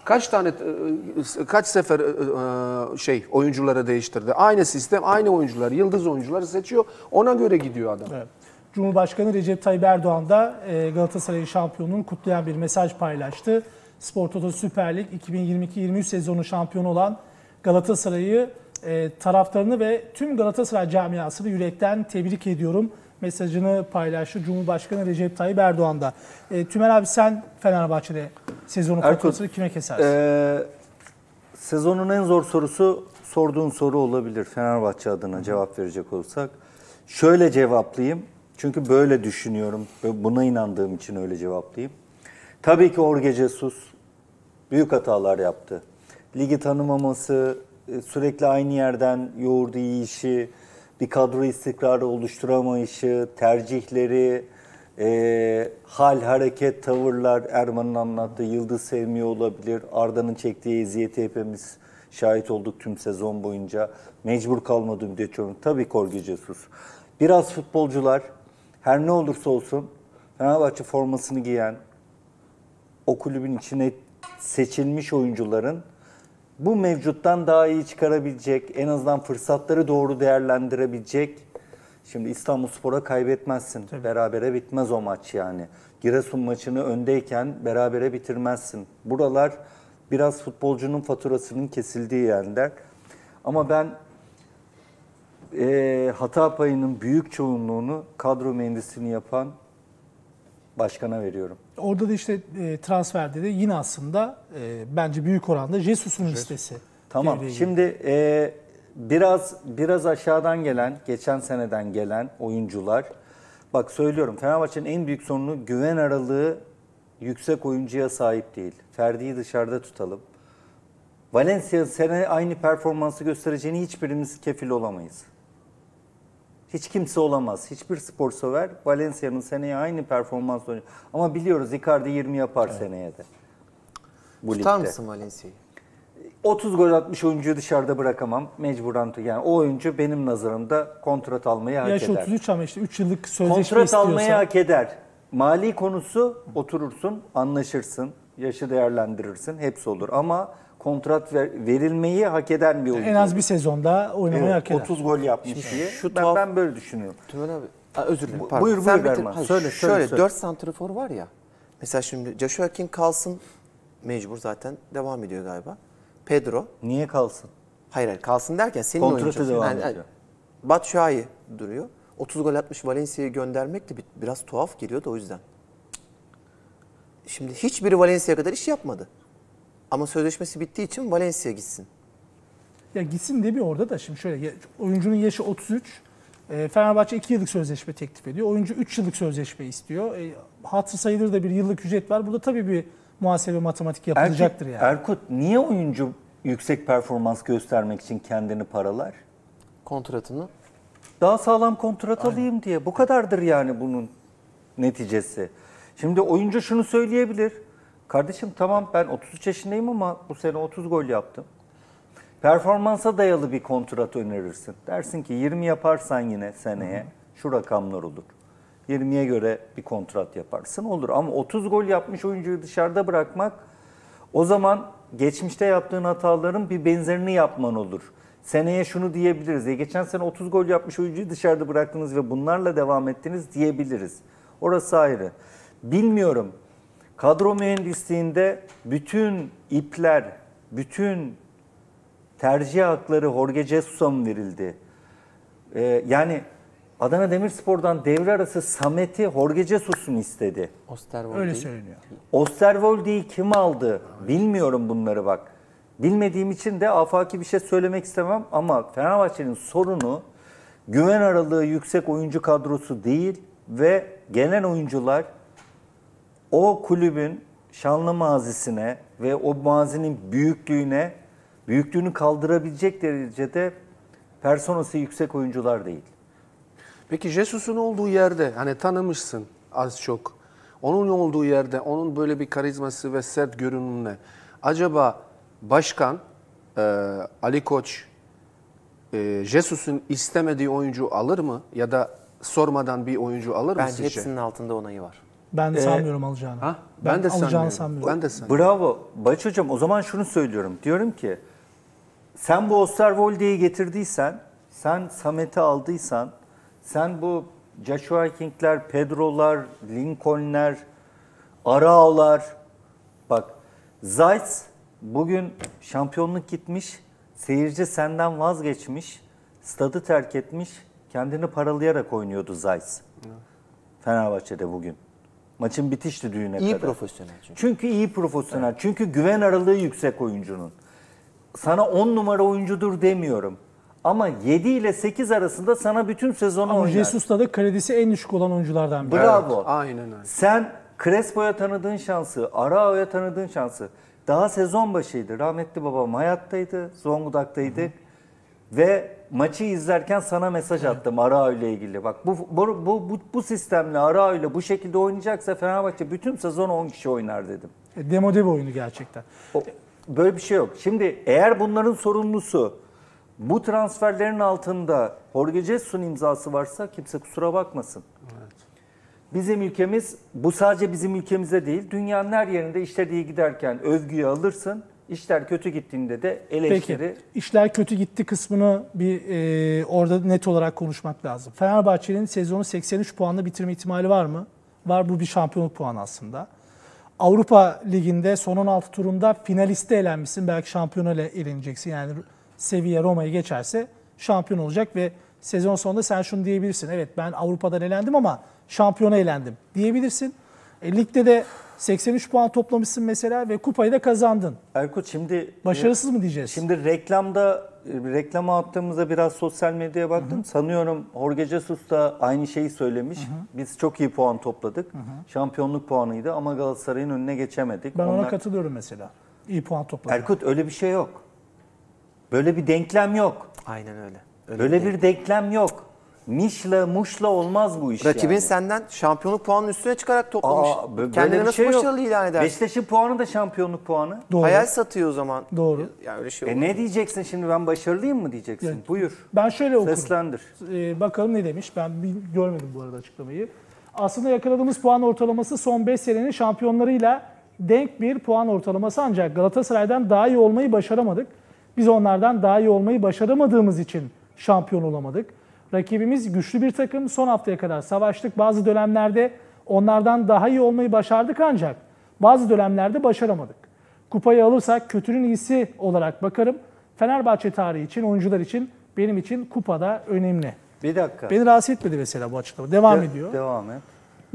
kaç tane e, kaç sefer e, şey oyuncuları değiştirdi. Aynı sistem, aynı oyuncular, yıldız oyuncuları seçiyor. Ona göre gidiyor adam. Evet. Cumhurbaşkanı Recep Tayyip Erdoğan da e, Galatasaray'ın şampiyonluğunu kutlayan bir mesaj paylaştı. Spor Toto Süper Lig iki bin yirmi iki yirmi üç sezonu şampiyonu olan Galatasaray'ı, e, taraftarını ve tüm Galatasaray camiasını yürekten tebrik ediyorum mesajını paylaştı Cumhurbaşkanı Recep Tayyip Erdoğan da. E, Tümer abi sen Fenerbahçe'de sezonun faturasını kime kesersin? E, sezonun en zor sorusu sorduğun soru olabilir Fenerbahçe adına. Hı. Cevap verecek olsak. Şöyle cevaplayayım çünkü böyle düşünüyorum ve buna inandığım için öyle cevaplayayım. Tabii ki Jorge Jesus büyük hatalar yaptı. Ligi tanımaması, e, sürekli aynı yerden yoğurdu yiyişi, bir kadro istikrarı oluşturamayışı, tercihleri, e, hal, hareket, tavırlar, Erman'ın anlattığı Yıldız sevmiyor olabilir, Arda'nın çektiği eziyeti hepimiz şahit olduk tüm sezon boyunca. Mecbur kalmadım diye çoğunluğum. Tabii Jorge Jesus. Biraz futbolcular her ne olursa olsun Fenerbahçe formasını giyen o kulübün içine seçilmiş oyuncuların bu mevcuttan daha iyi çıkarabilecek, en azından fırsatları doğru değerlendirebilecek. Şimdi İstanbulspor'a kaybetmezsin. Tabii. Berabere bitmez o maç yani. Giresun maçını öndeyken berabere bitirmezsin. Buralar biraz futbolcunun faturasının kesildiği yerler. Ama ben e, hata payının büyük çoğunluğunu kadro mühendisini yapan başkana veriyorum. Orada da işte e, transferde de yine aslında e, bence büyük oranda Jesus'un evet. listesi. Tamam. Şimdi e, biraz biraz aşağıdan gelen, geçen seneden gelen oyuncular. Bak söylüyorum, Fenerbahçe'nin en büyük sorunu güven aralığı yüksek oyuncuya sahip değil. Ferdi'yi dışarıda tutalım. Valencia sene aynı performansı göstereceğini hiçbirimiz kefil olamayız. Hiç kimse olamaz. Hiçbir spor sever Valencia'nın seneye aynı performans oynuyor. Ama biliyoruz Icardi yirmi yapar evet. seneye de. Bu Tutar ligde. Mısın Valencia'yı? otuz gol atmış oyuncuyu dışarıda bırakamam. Mecburen. Yani o oyuncu benim nazarımda kontrat almayı hak Yaş eder. Yaş otuz üç ama işte üç yıllık sözleşme kontrat istiyorsa. Kontrat almayı hak eder. Mali konusu oturursun, anlaşırsın, yaşı değerlendirirsin. Hepsi olur ama kontrat ver, verilmeyi hak eden bir oyuncu. En az bir sezonda oynamayı evet, hak eder. otuz gol yapmış diye. Şu ben, ben böyle düşünüyorum. Tümen abi, Aa, özür dilerim. Pardon. Buyur buyur Erman. Söyle, söyle, şöyle söyle. dört santrafor var ya. Mesela şimdi Joshua King kalsın, mecbur zaten devam ediyor galiba. Pedro. Niye kalsın? Hayır hayır kalsın derken senin oyuncu. Kontratı devam yani, ediyor. Batshuayi duruyor. otuz gol atmış Valencia'yı göndermek de biraz tuhaf geliyor da o yüzden. Şimdi hiçbiri Valencia'ya kadar iş yapmadı. Ama sözleşmesi bittiği için Valencia'ya gitsin. Ya gitsin demiyor orada da şimdi şöyle. Oyuncunun yaşı otuz üç. Fenerbahçe iki yıllık sözleşme teklif ediyor. Oyuncu üç yıllık sözleşme istiyor. E, hatır sayılır da bir yıllık ücret var. Burada tabii bir muhasebe matematik yapılacaktır Erkut, yani. Erkut niye oyuncu yüksek performans göstermek için kendini paralar? Kontratını. Daha sağlam kontrat Aynen. alayım diye. Bu kadardır yani bunun neticesi. Şimdi oyuncu şunu söyleyebilir. Kardeşim tamam ben otuz üç yaşındayım ama bu sene otuz gol yaptım. Performansa dayalı bir kontrat önerirsin. Dersin ki yirmi yaparsan yine seneye Hı-hı. şu rakamlar olur. yirmiye göre bir kontrat yaparsın olur. Ama otuz gol yapmış oyuncuyu dışarıda bırakmak o zaman geçmişte yaptığın hataların bir benzerini yapman olur. Seneye şunu diyebiliriz. Ya geçen sene otuz gol yapmış oyuncuyu dışarıda bıraktınız ve bunlarla devam ettiniz diyebiliriz. Orası ayrı. Bilmiyorum. Kadro mühendisliğinde bütün ipler, bütün tercih hakları Jorge Jesus'a mı verildi? Ee, yani Adana Demirspor'dan devre arası Samet'i Jorge Jesus'un istedi. Osterwolde'yi. Öyle söyleniyor. Osterwolde'yi kim aldı? Bilmiyorum bunları bak. Bilmediğim için de afaki bir şey söylemek istemem ama Fenerbahçe'nin sorunu güven aralığı yüksek oyuncu kadrosu değil ve gelen oyuncular o kulübün şanlı mazisine ve o mazinin büyüklüğüne, büyüklüğünü kaldırabilecek derecede personası yüksek oyuncular değil. Peki Jesus'un olduğu yerde, hani tanımışsın az çok, onun olduğu yerde, onun böyle bir karizması ve sert görünümüne acaba başkan, e, Ali Koç, e, Jesus'un istemediği oyuncu alır mı? Ya da sormadan bir oyuncu alır mı? Bence hepsinin altında onayı var. Ben de sanmıyorum ee, alacağını. Ha? Ben, ben de alacağını sanmıyorum. sanmıyorum. Ben de sanmıyorum. Bravo. Baç hocam o zaman şunu söylüyorum. Diyorum ki sen bu Osterwolde'yi getirdiysen, sen Samet'i aldıysan, sen bu Joshua King'ler, Pedro'lar, Lincoln'ler, Arao'lar, bak Zayt bugün şampiyonluk gitmiş, seyirci senden vazgeçmiş, stadı terk etmiş, kendini paralayarak oynuyordu Zayt. Fenerbahçe'de bugün. Maçın bitiş düdüğüne kadar. İyi profesyonel çünkü. Çünkü iyi profesyonel. Evet. Çünkü güven aralığı yüksek oyuncunun. Sana on numara oyuncudur demiyorum. Ama yedi ile sekiz arasında sana bütün sezonu oynar. Jesus'ta da kredisi en düşük olan oyunculardan biri. Bravo. Evet, aynen öyle. Sen Crespo'ya tanıdığın şansı, Arao'ya tanıdığın şansı. Daha sezon başıydı. Rahmetli babam hayattaydı. Zonguldak'taydık. Hı hı. Ve maçı izlerken sana mesaj attım Araoğlu ile ilgili. Bak bu bu bu, bu sistemle Araoğlu ile bu şekilde oynayacaksa Fenerbahçe bütün sezon on kişi oynar dedim. E, demode bir oyunu gerçekten. O, böyle bir şey yok. Şimdi eğer bunların sorumlusu bu transferlerin altında Jorge Jesus'un imzası varsa kimse kusura bakmasın. Evet. Bizim ülkemiz, bu sadece bizim ülkemizde değil, dünyanın her yerinde işler iyi giderken övgüyü alırsın, işler kötü gittiğinde de eleştiri. Peki, işler kötü gitti kısmını bir e, orada net olarak konuşmak lazım. Fenerbahçe'nin sezonu seksen üç puanla bitirme ihtimali var mı? Var, bu bir şampiyonluk puanı aslında. Avrupa Ligi'nde son on altı turunda finaliste elenmişsin, belki şampiyona eleneceksin. Yani Sevilla Roma'yı geçerse şampiyon olacak ve sezon sonunda sen şunu diyebilirsin. Evet, ben Avrupa'dan elendim ama şampiyona elendim diyebilirsin. E, ligde de seksen üç puan toplamışsın mesela ve kupayı da kazandın. Erkut, şimdi başarısız mı diyeceğiz? Şimdi reklamda reklama attığımızda biraz sosyal medyaya baktım. Hı hı. Sanıyorum Jorge Jesus da aynı şeyi söylemiş. Hı hı. Biz çok iyi puan topladık. Hı hı. Şampiyonluk puanıydı ama Galatasaray'ın önüne geçemedik. Ben Onlar... ona katılıyorum mesela. İyi puan topladık. Erkut, öyle bir şey yok. Böyle bir denklem yok. Aynen öyle. öyle Böyle bir denklem yok. Mişle muşla olmaz bu iş. Rakibin yani senden şampiyonluk puanının üstüne çıkarak toplamış. Aa, kendine nasıl şey başarılı yok. ilan eder? Beşiktaş'ın puanı da şampiyonluk puanı. Doğru. Hayal satıyor o zaman. Doğru. Ya öyle şey e ne diyeceksin şimdi, ben başarılıyım mı diyeceksin? Evet. Buyur. Ben şöyle okurum. Seslendir. Ee, bakalım ne demiş. Ben görmedim bu arada açıklamayı. Aslında yakaladığımız puan ortalaması son beş senenin şampiyonlarıyla denk bir puan ortalaması, ancak Galatasaray'dan daha iyi olmayı başaramadık. Biz onlardan daha iyi olmayı başaramadığımız için şampiyon olamadık. Rakibimiz güçlü bir takım. Son haftaya kadar savaştık. Bazı dönemlerde onlardan daha iyi olmayı başardık ancak bazı dönemlerde başaramadık. Kupayı alırsak kötünün iyisi olarak bakarım. Fenerbahçe tarihi için, oyuncular için, benim için kupada önemli. Bir dakika. Beni rahatsız etmedi mesela bu açıklama. Devam De ediyor. Devam et.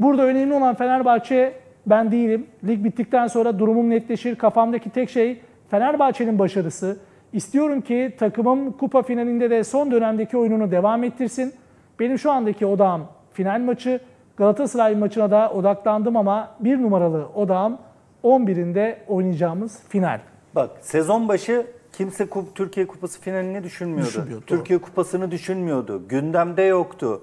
Burada önemli olan Fenerbahçe ben değilim. Lig bittikten sonra durumum netleşir. Kafamdaki tek şey Fenerbahçe'nin başarısı. İstiyorum ki takımım kupa finalinde de son dönemdeki oyununu devam ettirsin. Benim şu andaki odağım final maçı. Galatasaray maçına da odaklandım ama bir numaralı odağım on birinde oynayacağımız final. Bak, sezon başı kimse Kup, Türkiye Kupası finalini düşünmüyordu. Türkiye Kupası'nı düşünmüyordu. Gündemde yoktu.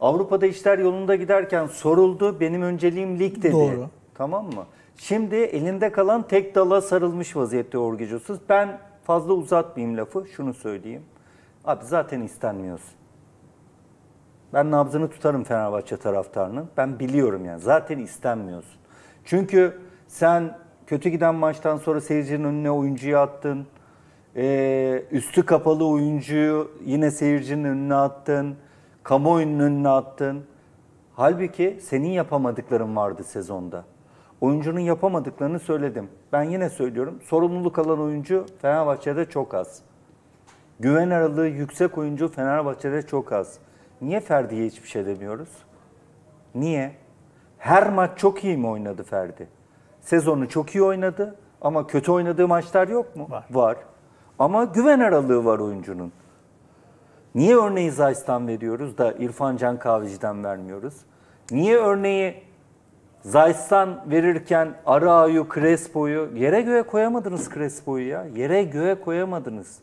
Avrupa'da işler yolunda giderken soruldu. Benim önceliğim lig dedi. Doğru. Tamam mı? Şimdi elinde kalan tek dala sarılmış vaziyette Jorge Jesus. Ben fazla uzatmayayım lafı, şunu söyleyeyim. Abi zaten istenmiyorsun. Ben nabzını tutarım Fenerbahçe taraftarının. Ben biliyorum yani. Zaten istenmiyorsun. Çünkü sen kötü giden maçtan sonra seyircinin önüne oyuncuyu attın. Ee, üstü kapalı oyuncuyu yine seyircinin önüne attın. Kamuoyunun önüne attın. Halbuki senin yapamadıkların vardı sezonda. Oyuncunun yapamadıklarını söyledim. Ben yine söylüyorum. Sorumluluk alan oyuncu Fenerbahçe'de çok az. Güven aralığı yüksek oyuncu Fenerbahçe'de çok az. Niye Ferdi'ye hiçbir şey demiyoruz? Niye? Her maç çok iyi mi oynadı Ferdi? Sezonu çok iyi oynadı ama kötü oynadığı maçlar yok mu? Var. Var. Ama güven aralığı var oyuncunun. Niye örneği Zayt'tan veriyoruz da İrfan Can Kahveci'den vermiyoruz? Niye örneği Zayt'tan verirken Arao'yu, Crespo'yu, yere göğe koyamadınız Crespo'yu ya. Yere göğe koyamadınız.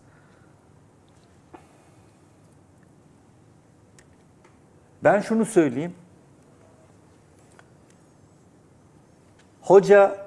Ben şunu söyleyeyim. Hoca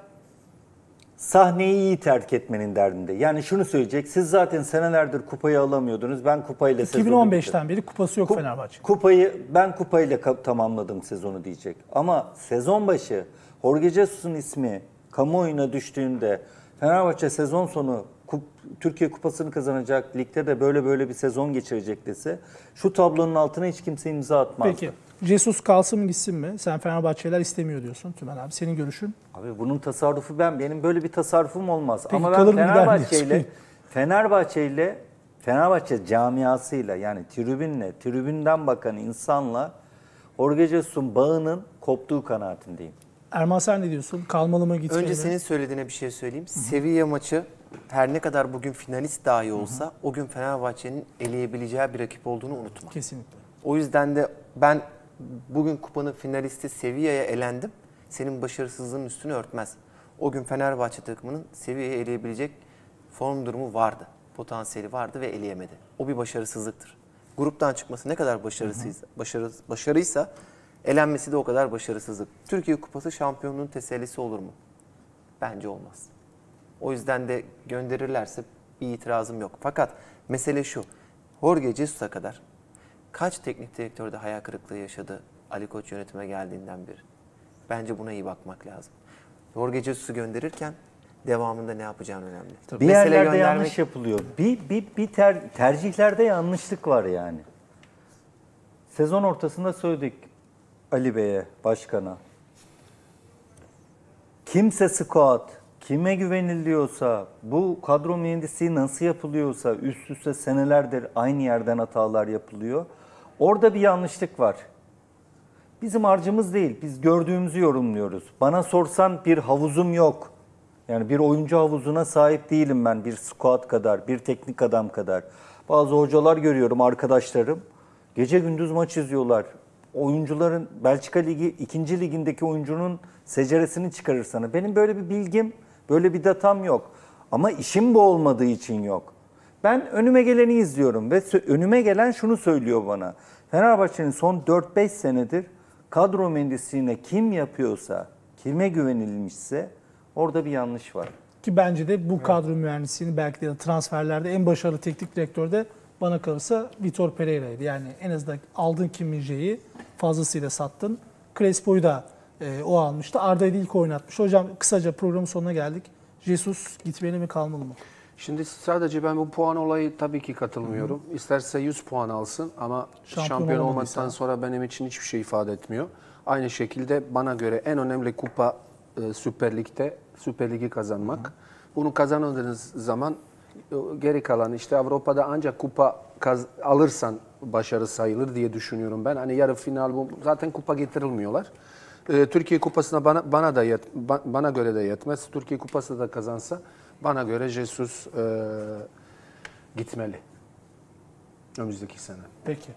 sahneyi iyi terk etmenin derdinde. Yani şunu söyleyecek. Siz zaten senelerdir kupayı alamıyordunuz. Ben kupayla sezonu iki bin on beşten beri kupası yok Kup, Fenerbahçe. Kupayı ben kupayla tamamladım sezonu diyecek. Ama sezon başı Jorge Jesus'un ismi kamuoyuna düştüğünde Fenerbahçe sezon sonu kup, Türkiye Kupası'nı kazanacak, ligde de böyle böyle bir sezon geçirecek dese şu tablonun altına hiç kimse imza atmazdı. Peki. Jesus kalsın mı gitsin mi? Sen Fenerbahçeliler istemiyor diyorsun Tümen abi. Senin görüşün? Abi bunun tasarrufu ben. Benim böyle bir tasarrufum olmaz. Peki, ama ben Fenerbahçe'yle, Fenerbahçe'yle, Fenerbahçe camiasıyla yani tribünle, tribünden bakan insanla Jorge Jesus'un bağının koptuğu kanaatindeyim. Erman sen ne diyorsun? Kalmalı mı gitmeli? Önce senin söylediğine bir şey söyleyeyim. Hı-hı. Sevilla maçı her ne kadar bugün finalist dahi olsa Hı-hı. o gün Fenerbahçe'nin eleyebileceği bir rakip olduğunu unutma. Kesinlikle. O yüzden de ben bugün kupanın finalisti Sevilla'ya elendim. Senin başarısızlığın üstünü örtmez. o gün Fenerbahçe takımının seviyeye eleyebilecek form durumu vardı. Potansiyeli vardı ve eleyemedi. O bir başarısızlıktır. Gruptan çıkması ne kadar başarısıysa, başarı, başarıysa elenmesi de o kadar başarısızlık. Türkiye Kupası şampiyonluğun tesellisi olur mu? Bence olmaz. O yüzden de gönderirlerse bir itirazım yok. Fakat mesele şu, Jorge Jesus'a kadar kaç teknik direktör de hayal kırıklığı yaşadı Ali Koç yönetime geldiğinden beri. Bence buna iyi bakmak lazım. Jorge Jesus'u gönderirken devamında ne yapacağın önemli. Tabii. Bir yerlerde göndermek... yanlış yapılıyor. Bir, bir, bir ter, tercihlerde yanlışlık var yani. Sezon ortasında söyledik Ali Bey'e, başkana. Kimse squat, kime güveniliyorsa, bu kadro mühendisliği nasıl yapılıyorsa, üst üste senelerdir aynı yerden hatalar yapılıyor. Orada bir yanlışlık var. Bizim harcımız değil, biz gördüğümüzü yorumluyoruz. Bana sorsan bir havuzum yok. Yani bir oyuncu havuzuna sahip değilim ben, bir squat kadar, bir teknik adam kadar. Bazı hocalar görüyorum, arkadaşlarım. Gece gündüz maç izliyorlar. Oyuncuların, Belçika Ligi ikinci ligindeki oyuncunun seceresini çıkarır sana. Benim böyle bir bilgim, böyle bir datam yok. Ama işim bu olmadığı için yok. Ben önüme geleni izliyorum ve önüme gelen şunu söylüyor bana. Fenerbahçe'nin son dört beş senedir kadro mühendisliğine kim yapıyorsa, kime güvenilmişse orada bir yanlış var. Ki bence de bu kadro mühendisliğini belki de transferlerde en başarılı teknik direktörde bana kalırsa Vitor Pereira'ydı. Yani en azından aldığın Kim Min-jae'yi fazlasıyla sattın. Crespo'yu da e, o almıştı. Arda'yı da ilk oynatmış. Hocam kısaca programın sonuna geldik. Jesus gitmeli mi kalmalı mı? Şimdi sadece ben bu puan olayı tabii ki katılmıyorum. Hı-hı. İsterse yüz puan alsın ama şampiyon, şampiyon olmaktan sonra benim için hiçbir şey ifade etmiyor. Aynı şekilde bana göre en önemli kupa e, Süper Lig'de Süper Lig'i kazanmak. Hı-hı. Bunu kazandığınız zaman geri kalan işte Avrupa'da ancak kupa alırsan başarı sayılır diye düşünüyorum ben. Hani yarı final bu zaten kupa getirilmiyorlar. Ee, Türkiye Kupası'na bana bana da yet, bana göre de yetmez. Türkiye Kupası da kazansa bana göre Jesus e, gitmeli. Önümüzdeki sene. Peki.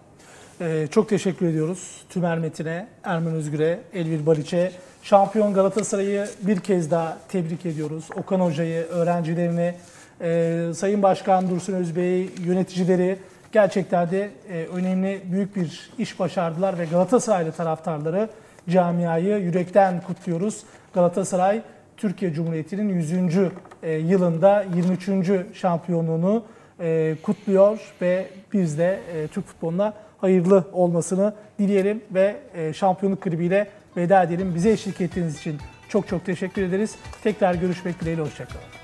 Ee, çok teşekkür ediyoruz Tümer Metin'e, Ermen Özgür'e, Elvir Baliç'e. Şampiyon Galatasaray'ı bir kez daha tebrik ediyoruz. Okan Hoca'yı, öğrencilerini, Ee, Sayın Başkan Dursun Özbey, yöneticileri gerçekten de e, önemli, büyük bir iş başardılar ve Galatasaraylı taraftarları, camiayı yürekten kutluyoruz. Galatasaray, Türkiye Cumhuriyeti'nin yüzüncü E, yılında yirmi üçüncü şampiyonluğunu e, kutluyor ve biz de e, Türk futboluna hayırlı olmasını dileyelim ve e, şampiyonluk klibiyle veda edelim. Bize eşlik ettiğiniz için çok çok teşekkür ederiz. Tekrar görüşmek dileğiyle, hoşçakalın.